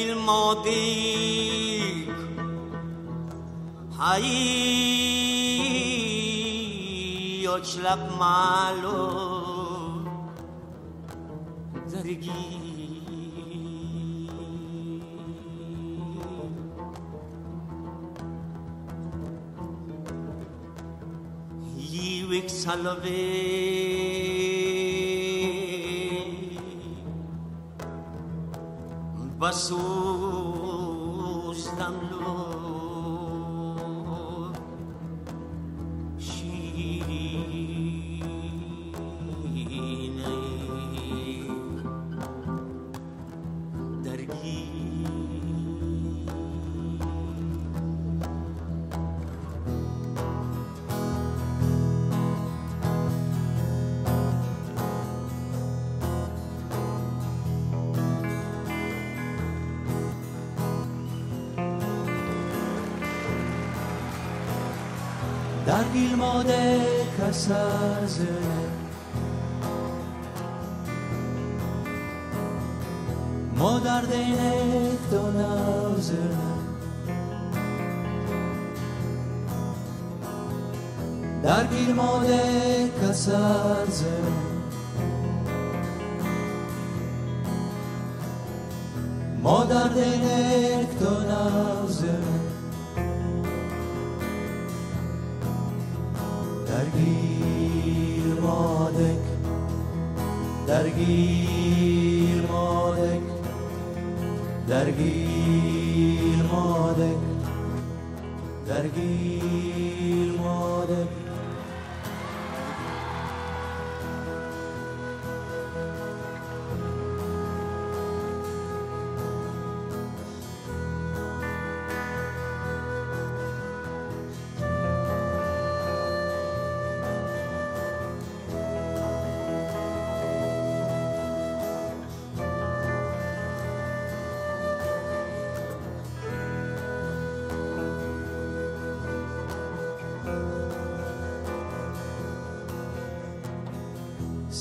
درگیل مادیک هایی اچلب مالو درگیل یویک سالوی بسوزدم لو شیرین درگی درگیل ماده کسازه ما در دینه تو نازه در گیر ماده کسرزه ما در دینه تو نازه در گیر ماده در گیر ماده درگیر مادک درگیر مادک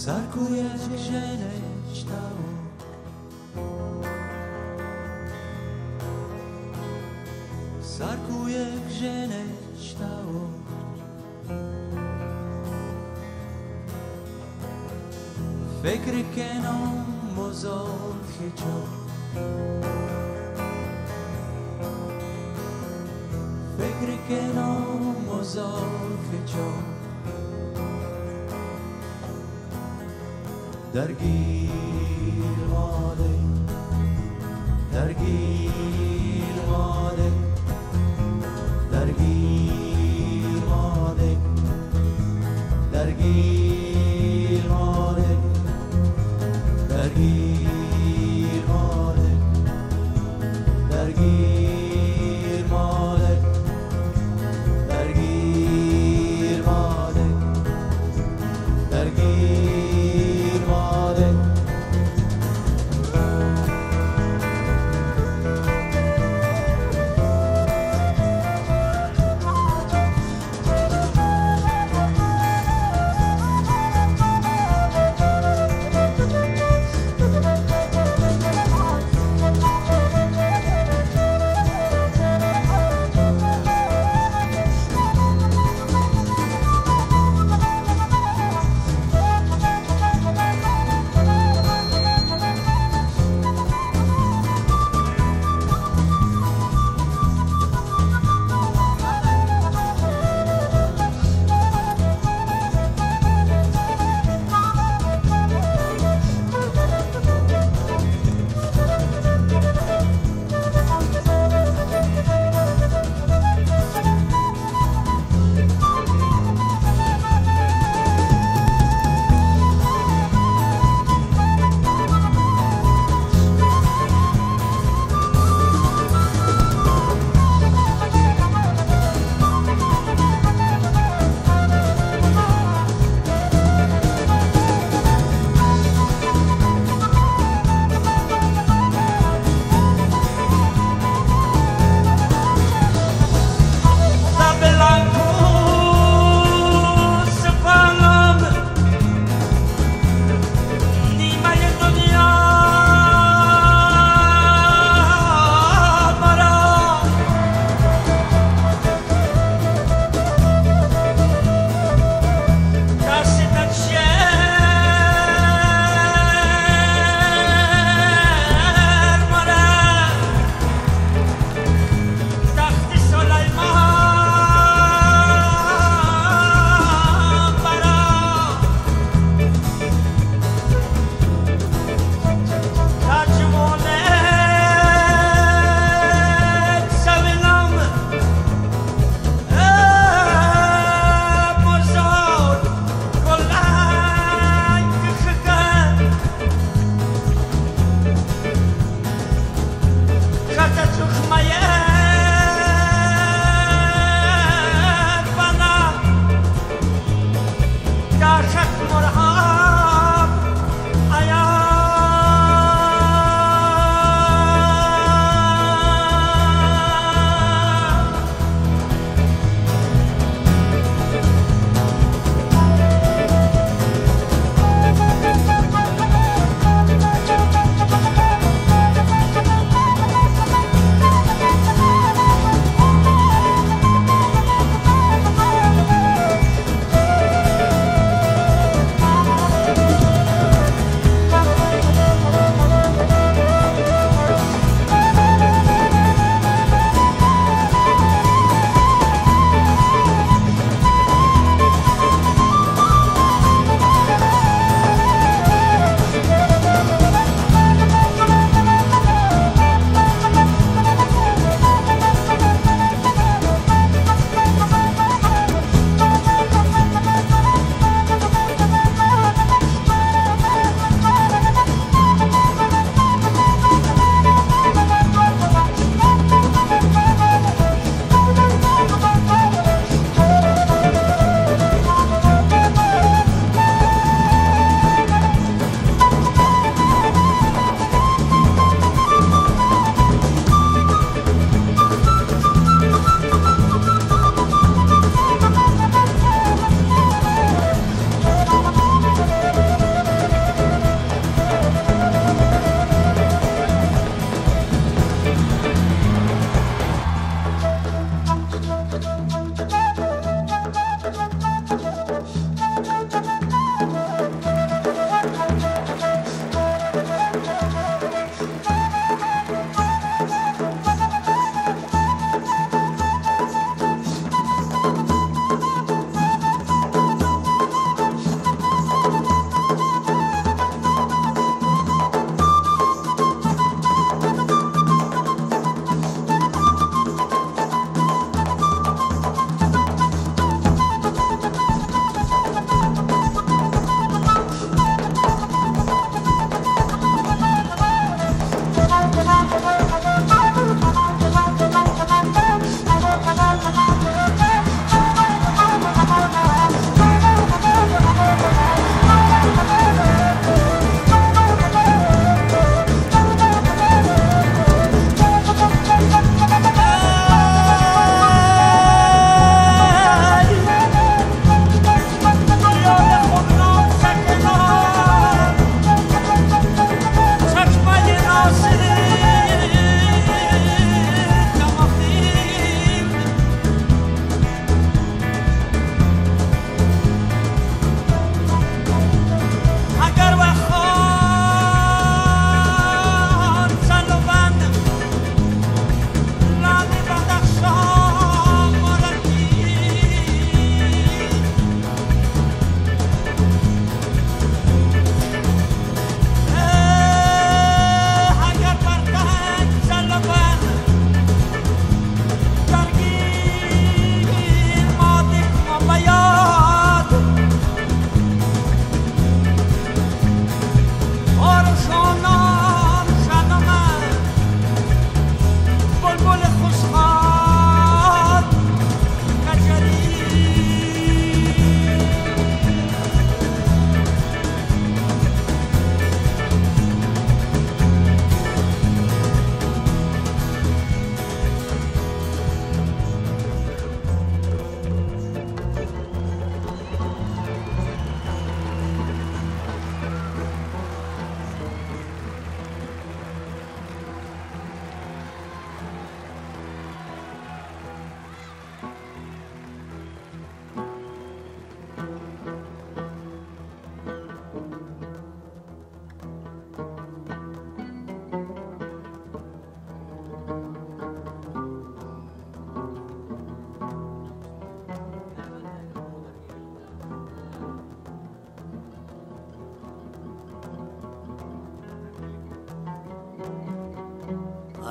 Sarkujesz księżyc tało Sarkujesz księżyc tało Fikry kenom mozot chycią Fikry kenom mozot chycią درگیر مادک درگیر مادک درگیر مادک درگیر مادک درگیر مادک درگیر مادک درگیر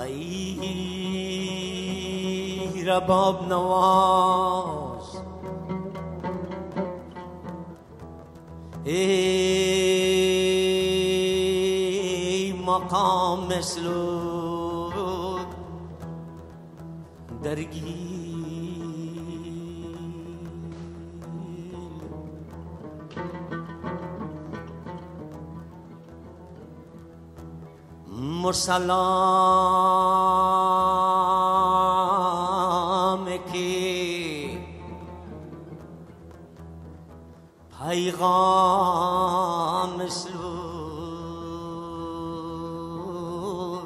ای رباب نواز ای مقام مسلوب درگی مرسلام کی پیغام مسلوب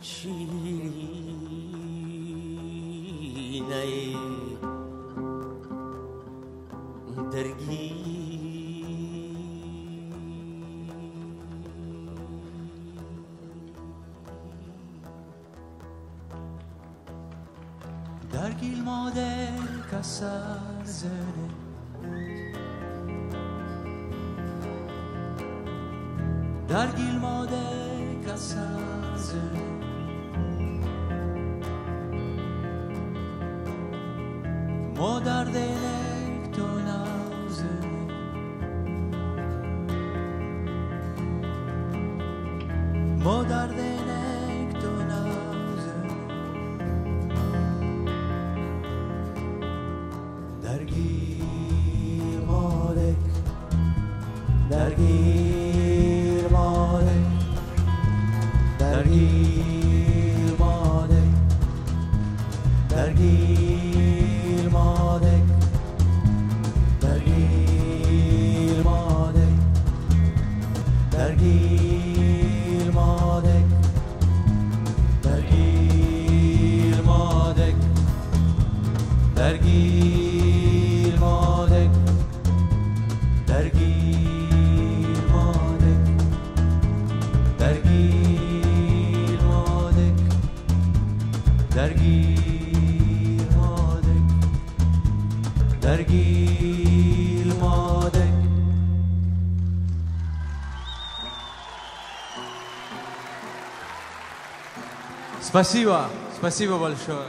شیرین درگی درگیل ماده کسر زنه درگیل ماده کسر زنه مادر دلک تو نازنه مادر دلک تو نازنه درگیر ماله درگیر ماله درگیر ماله درگیر ماله درگیر ماله درگیر ماله درگیر ماله درگیر درگیر مادک درگیر مادک درگیر مادک Спасибо, спасибо большое.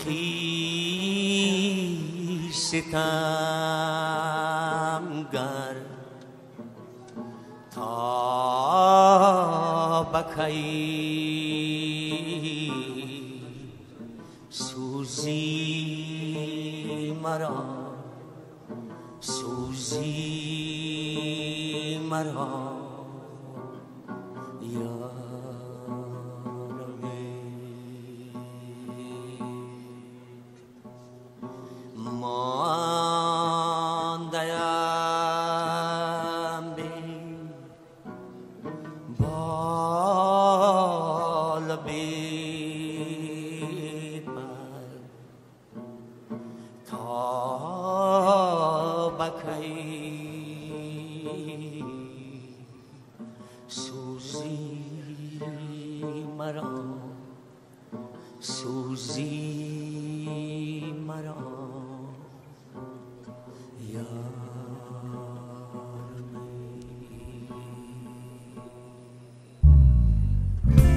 خیش ستمگر تا بکی سوزی مرا سوزی مرا سوزی مرا یار می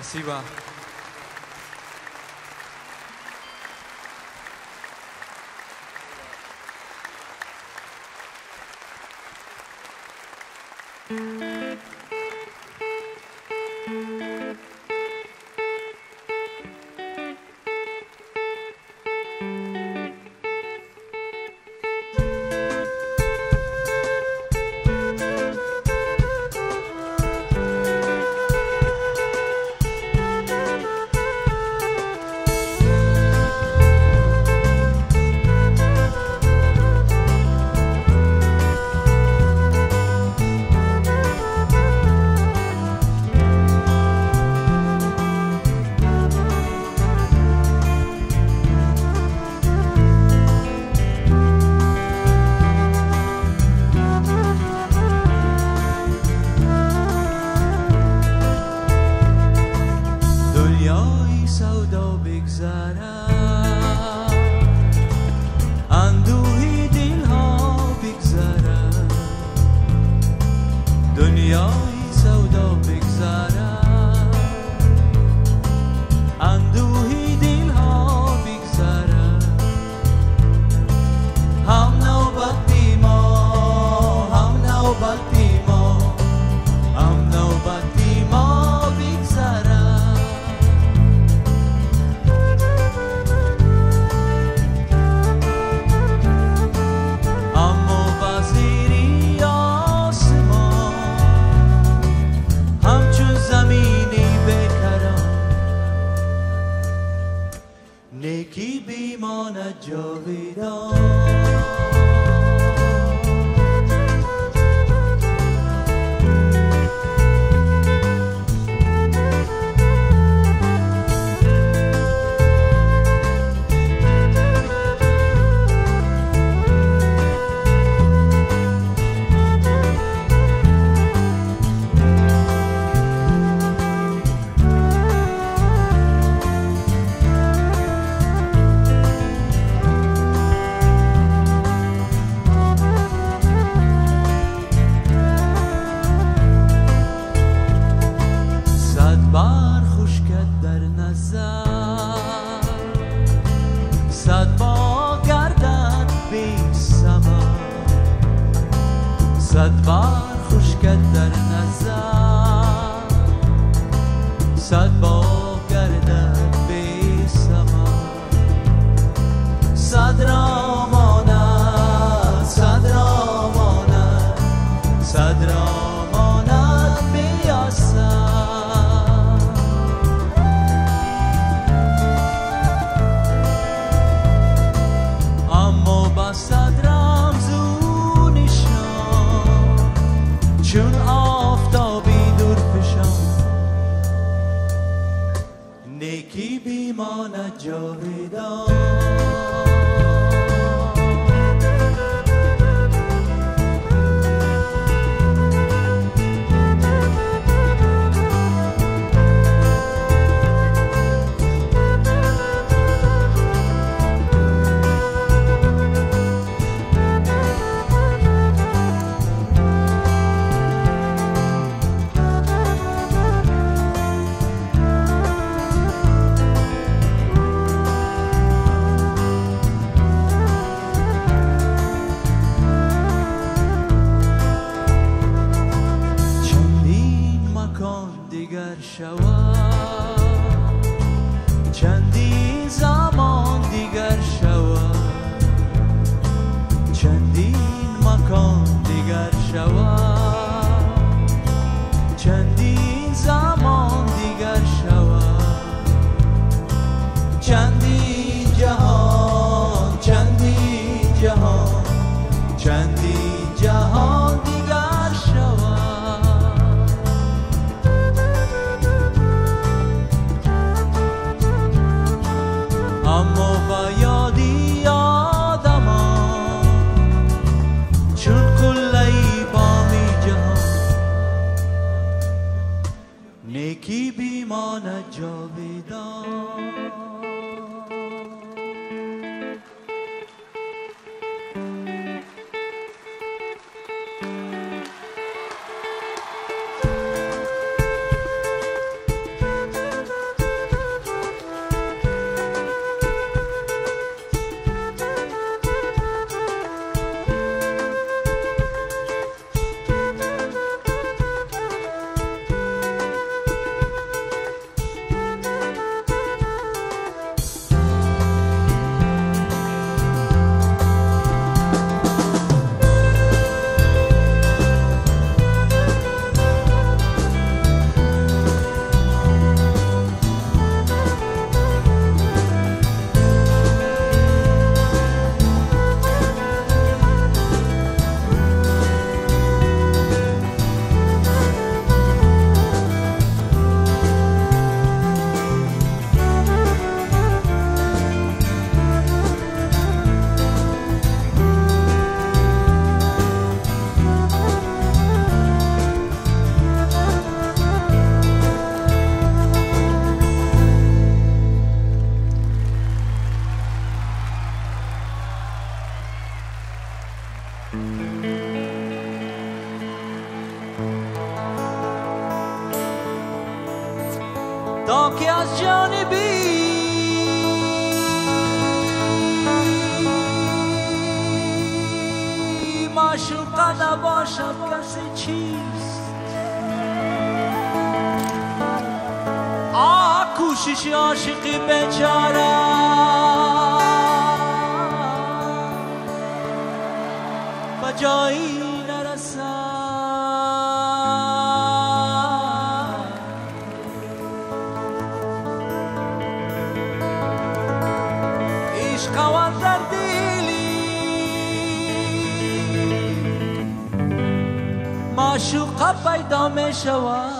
Спасибо. تا که از جانبی معشوقه نباشد کسی چیست. کوشش عاشقی بیچاره به جایی نرسد. عشق قوام در دلی معشوقه پیدا می شود.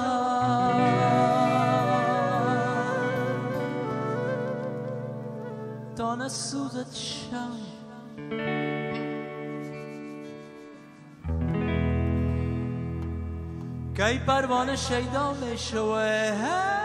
سوزد شم کی پروانه شیدا می شود.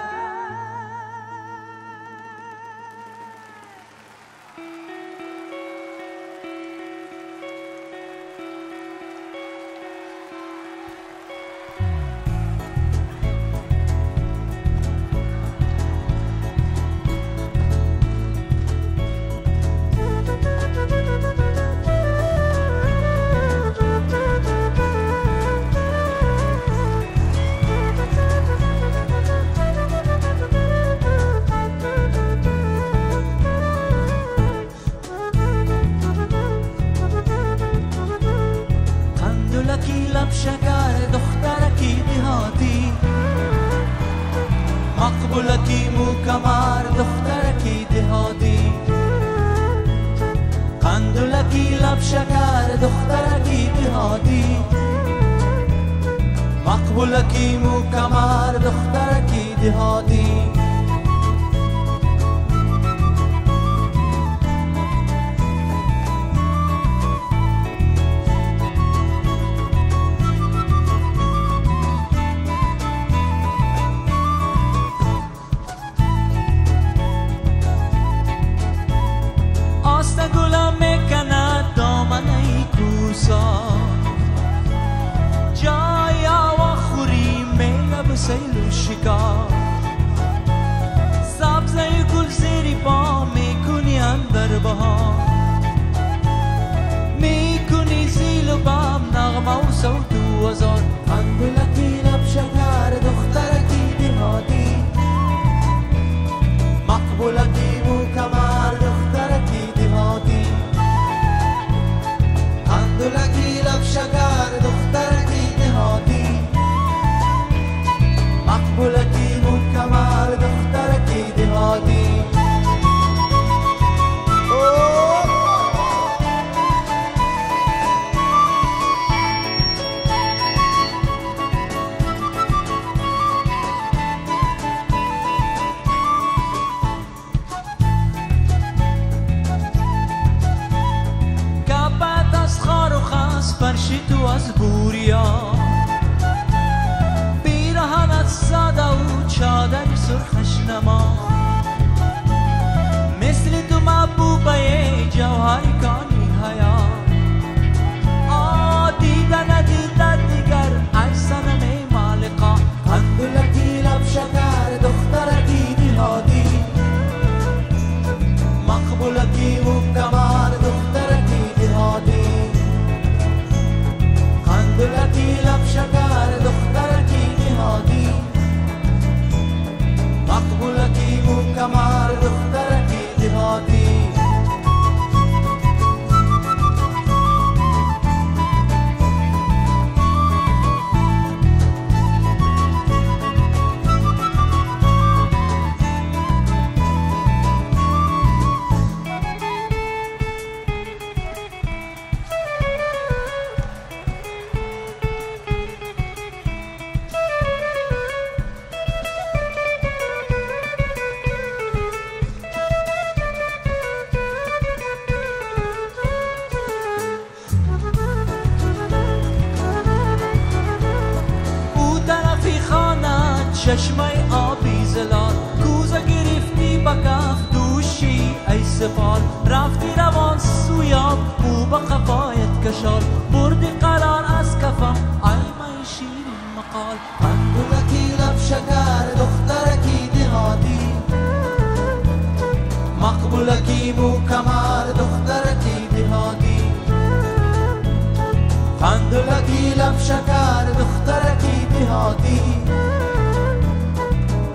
شکر دخترکی بهادی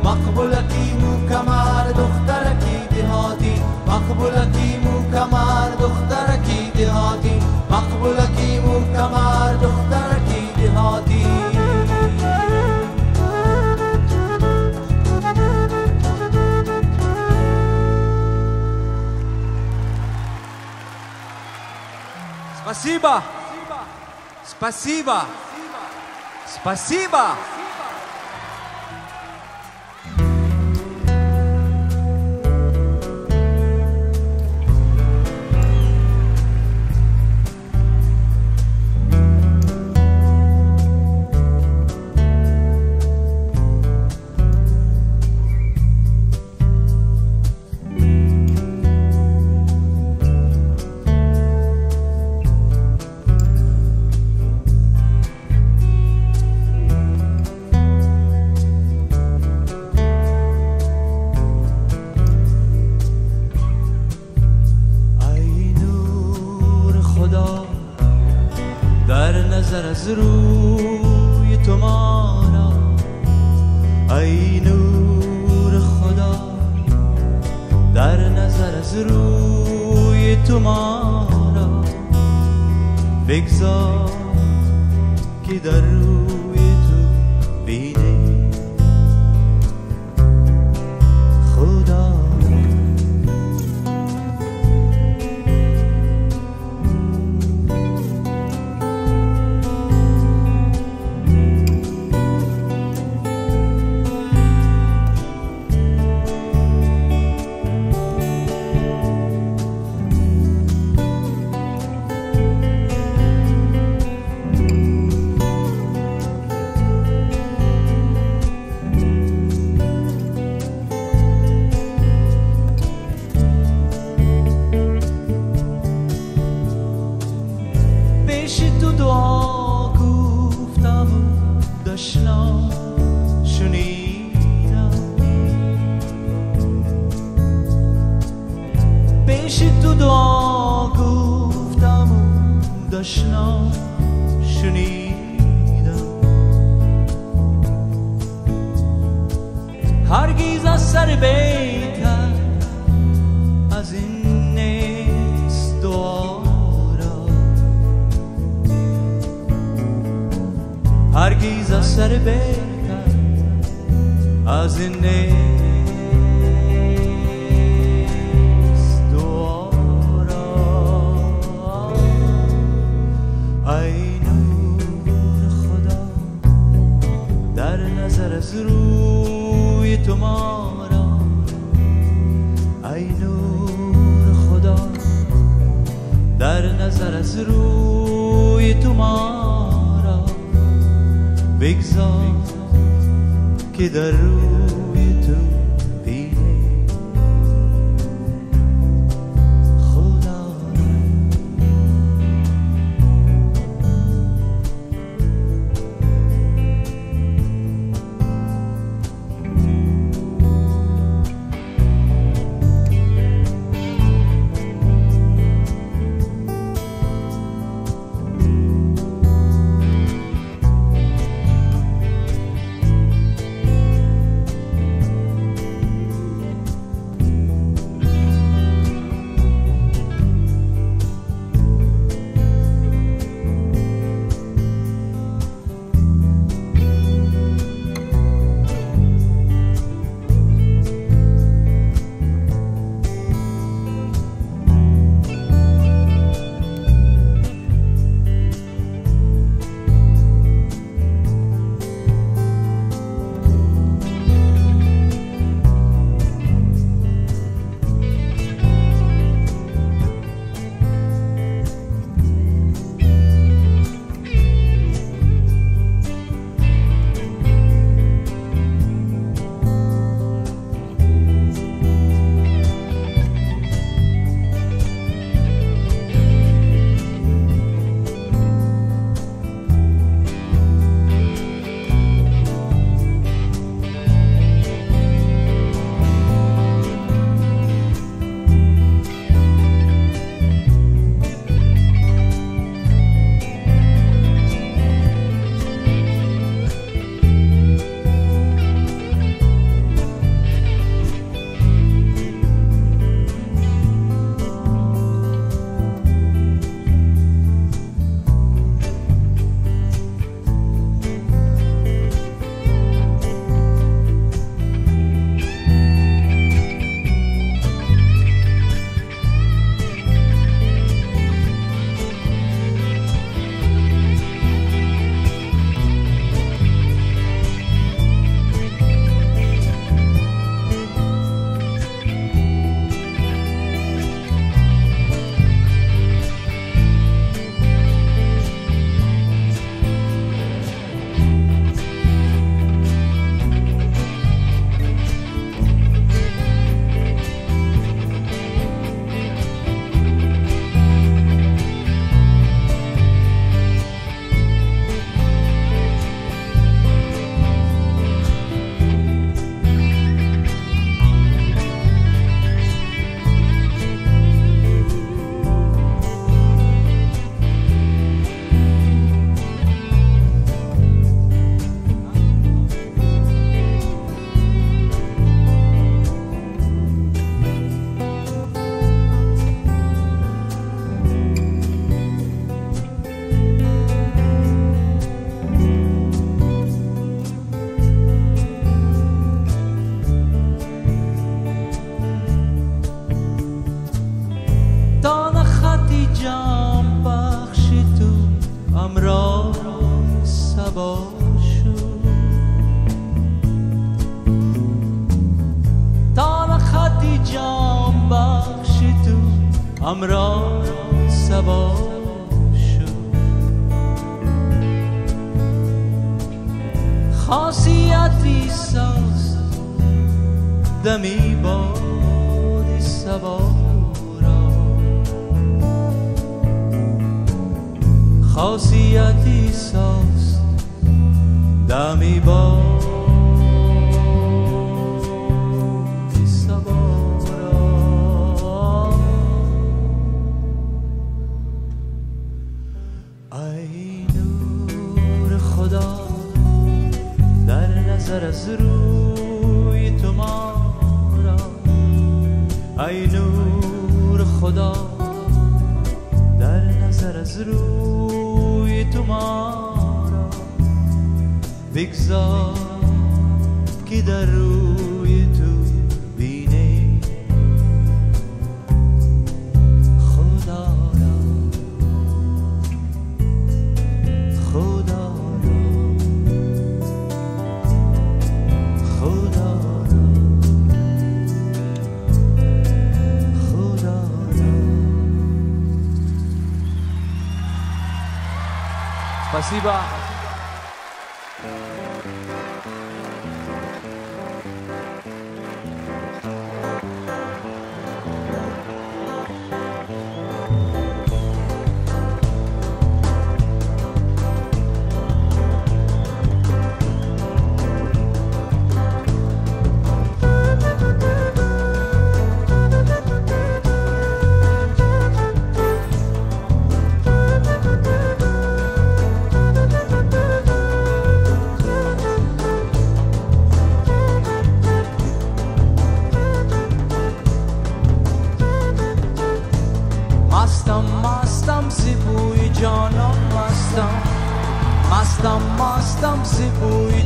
مقبولکی مو کمر دخترکی بهادی مقبولکی مو کمر دخترکی بهادی مقبولکی مو کمر دخترکی بهادی Спасибо! Спасибо! Спасибо! از روی تو مانا ای نور خدا در نظر از روی تو مانا بگذار که در روی تو بینی خدا همراه سبا شد. خاصیتی ساز دمی باد سبا را، خاصیتی ساز دمی باد از روی تو ما را، ای نور خدا در نظر از روی تو ما را، بگذار که در روی تو بینی خدا را، خدا спасибо. Mastım, mastım, zibuy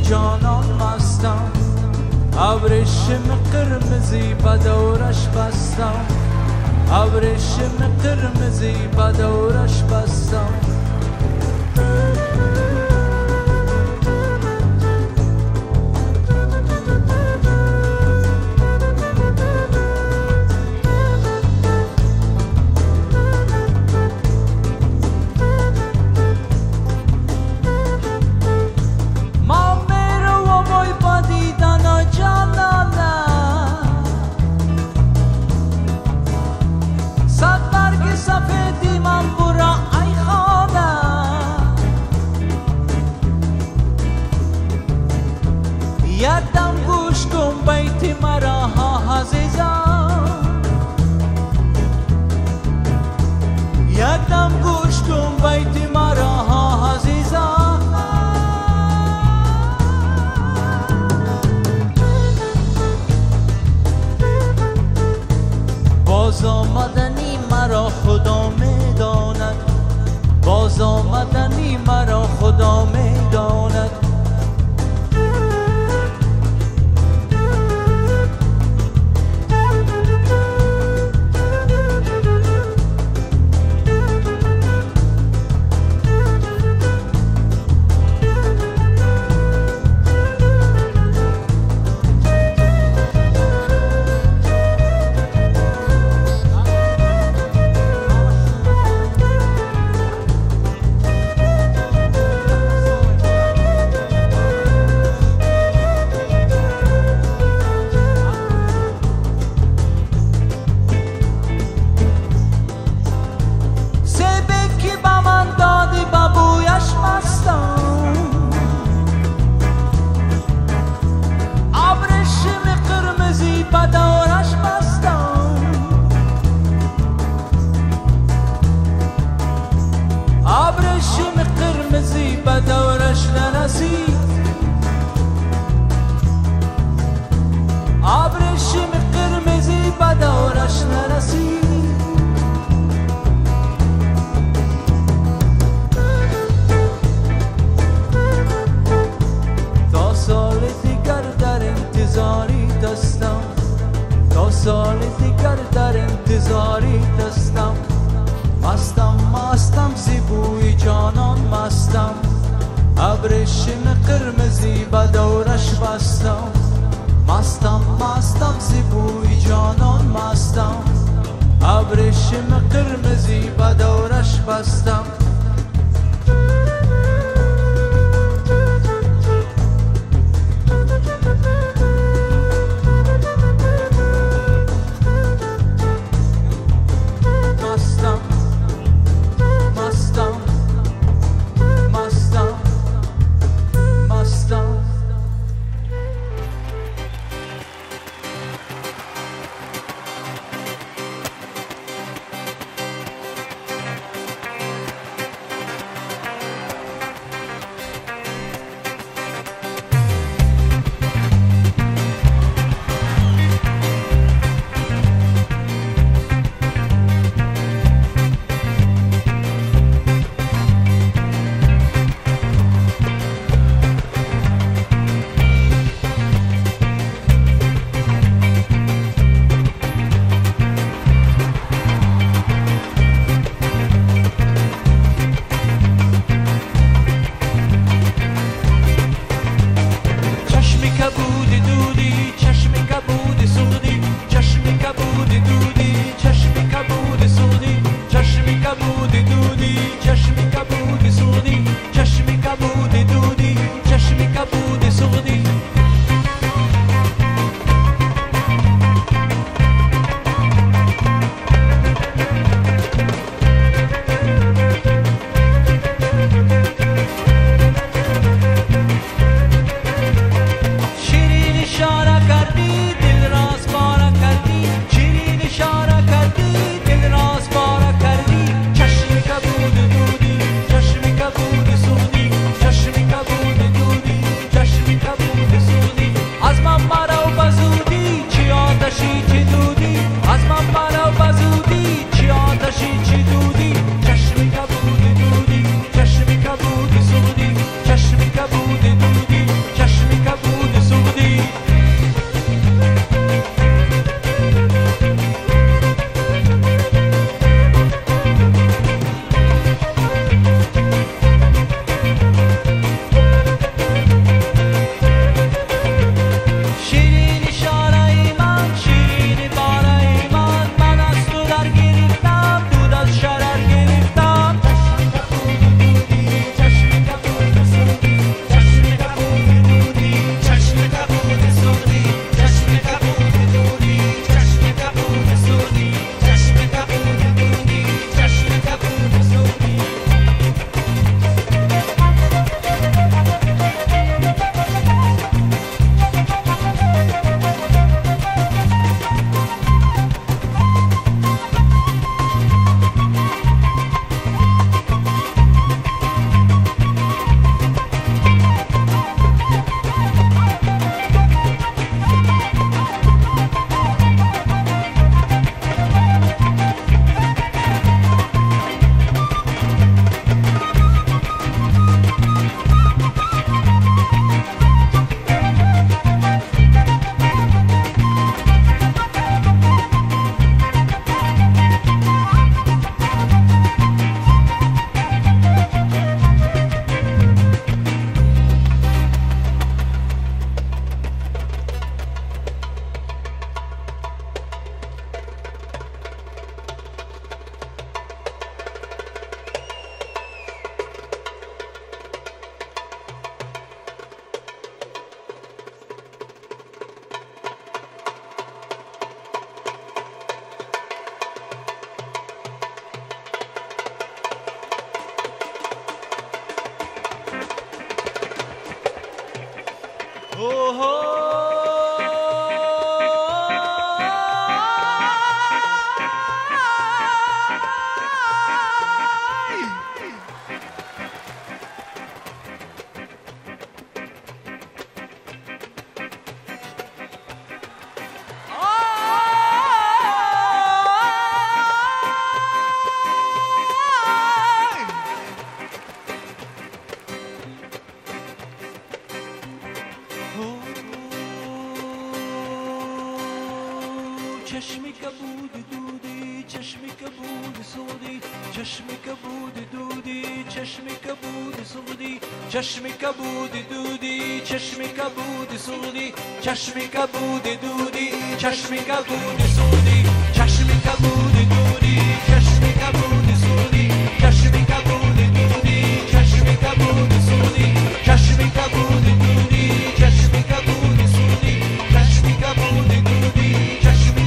canan mastım, abreşim kır. چشمی که بودی دودی چشمی که بودی سودی چشمی که بودی دودی چشمی که بودی سودی چشمی که بودی دودی چشمی که بودی سودی چشمی که بودی دودی چشمی که بودی سودی چشمی که بودی دودی چشمی که بودی سودی چشمی که بودی دودی چشمی که بودی سودی چشمی که بودی دودی چشمی که بودی سودی چشمی که بودی دودی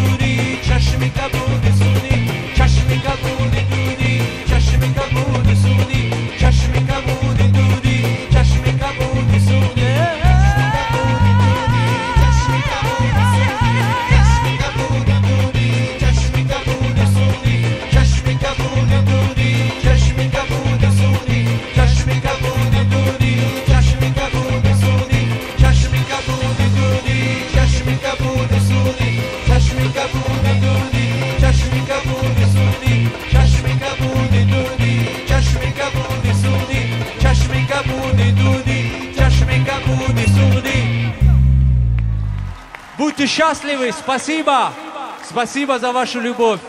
چشمی که بودی Будьте счастливы, спасибо, спасибо за вашу любовь.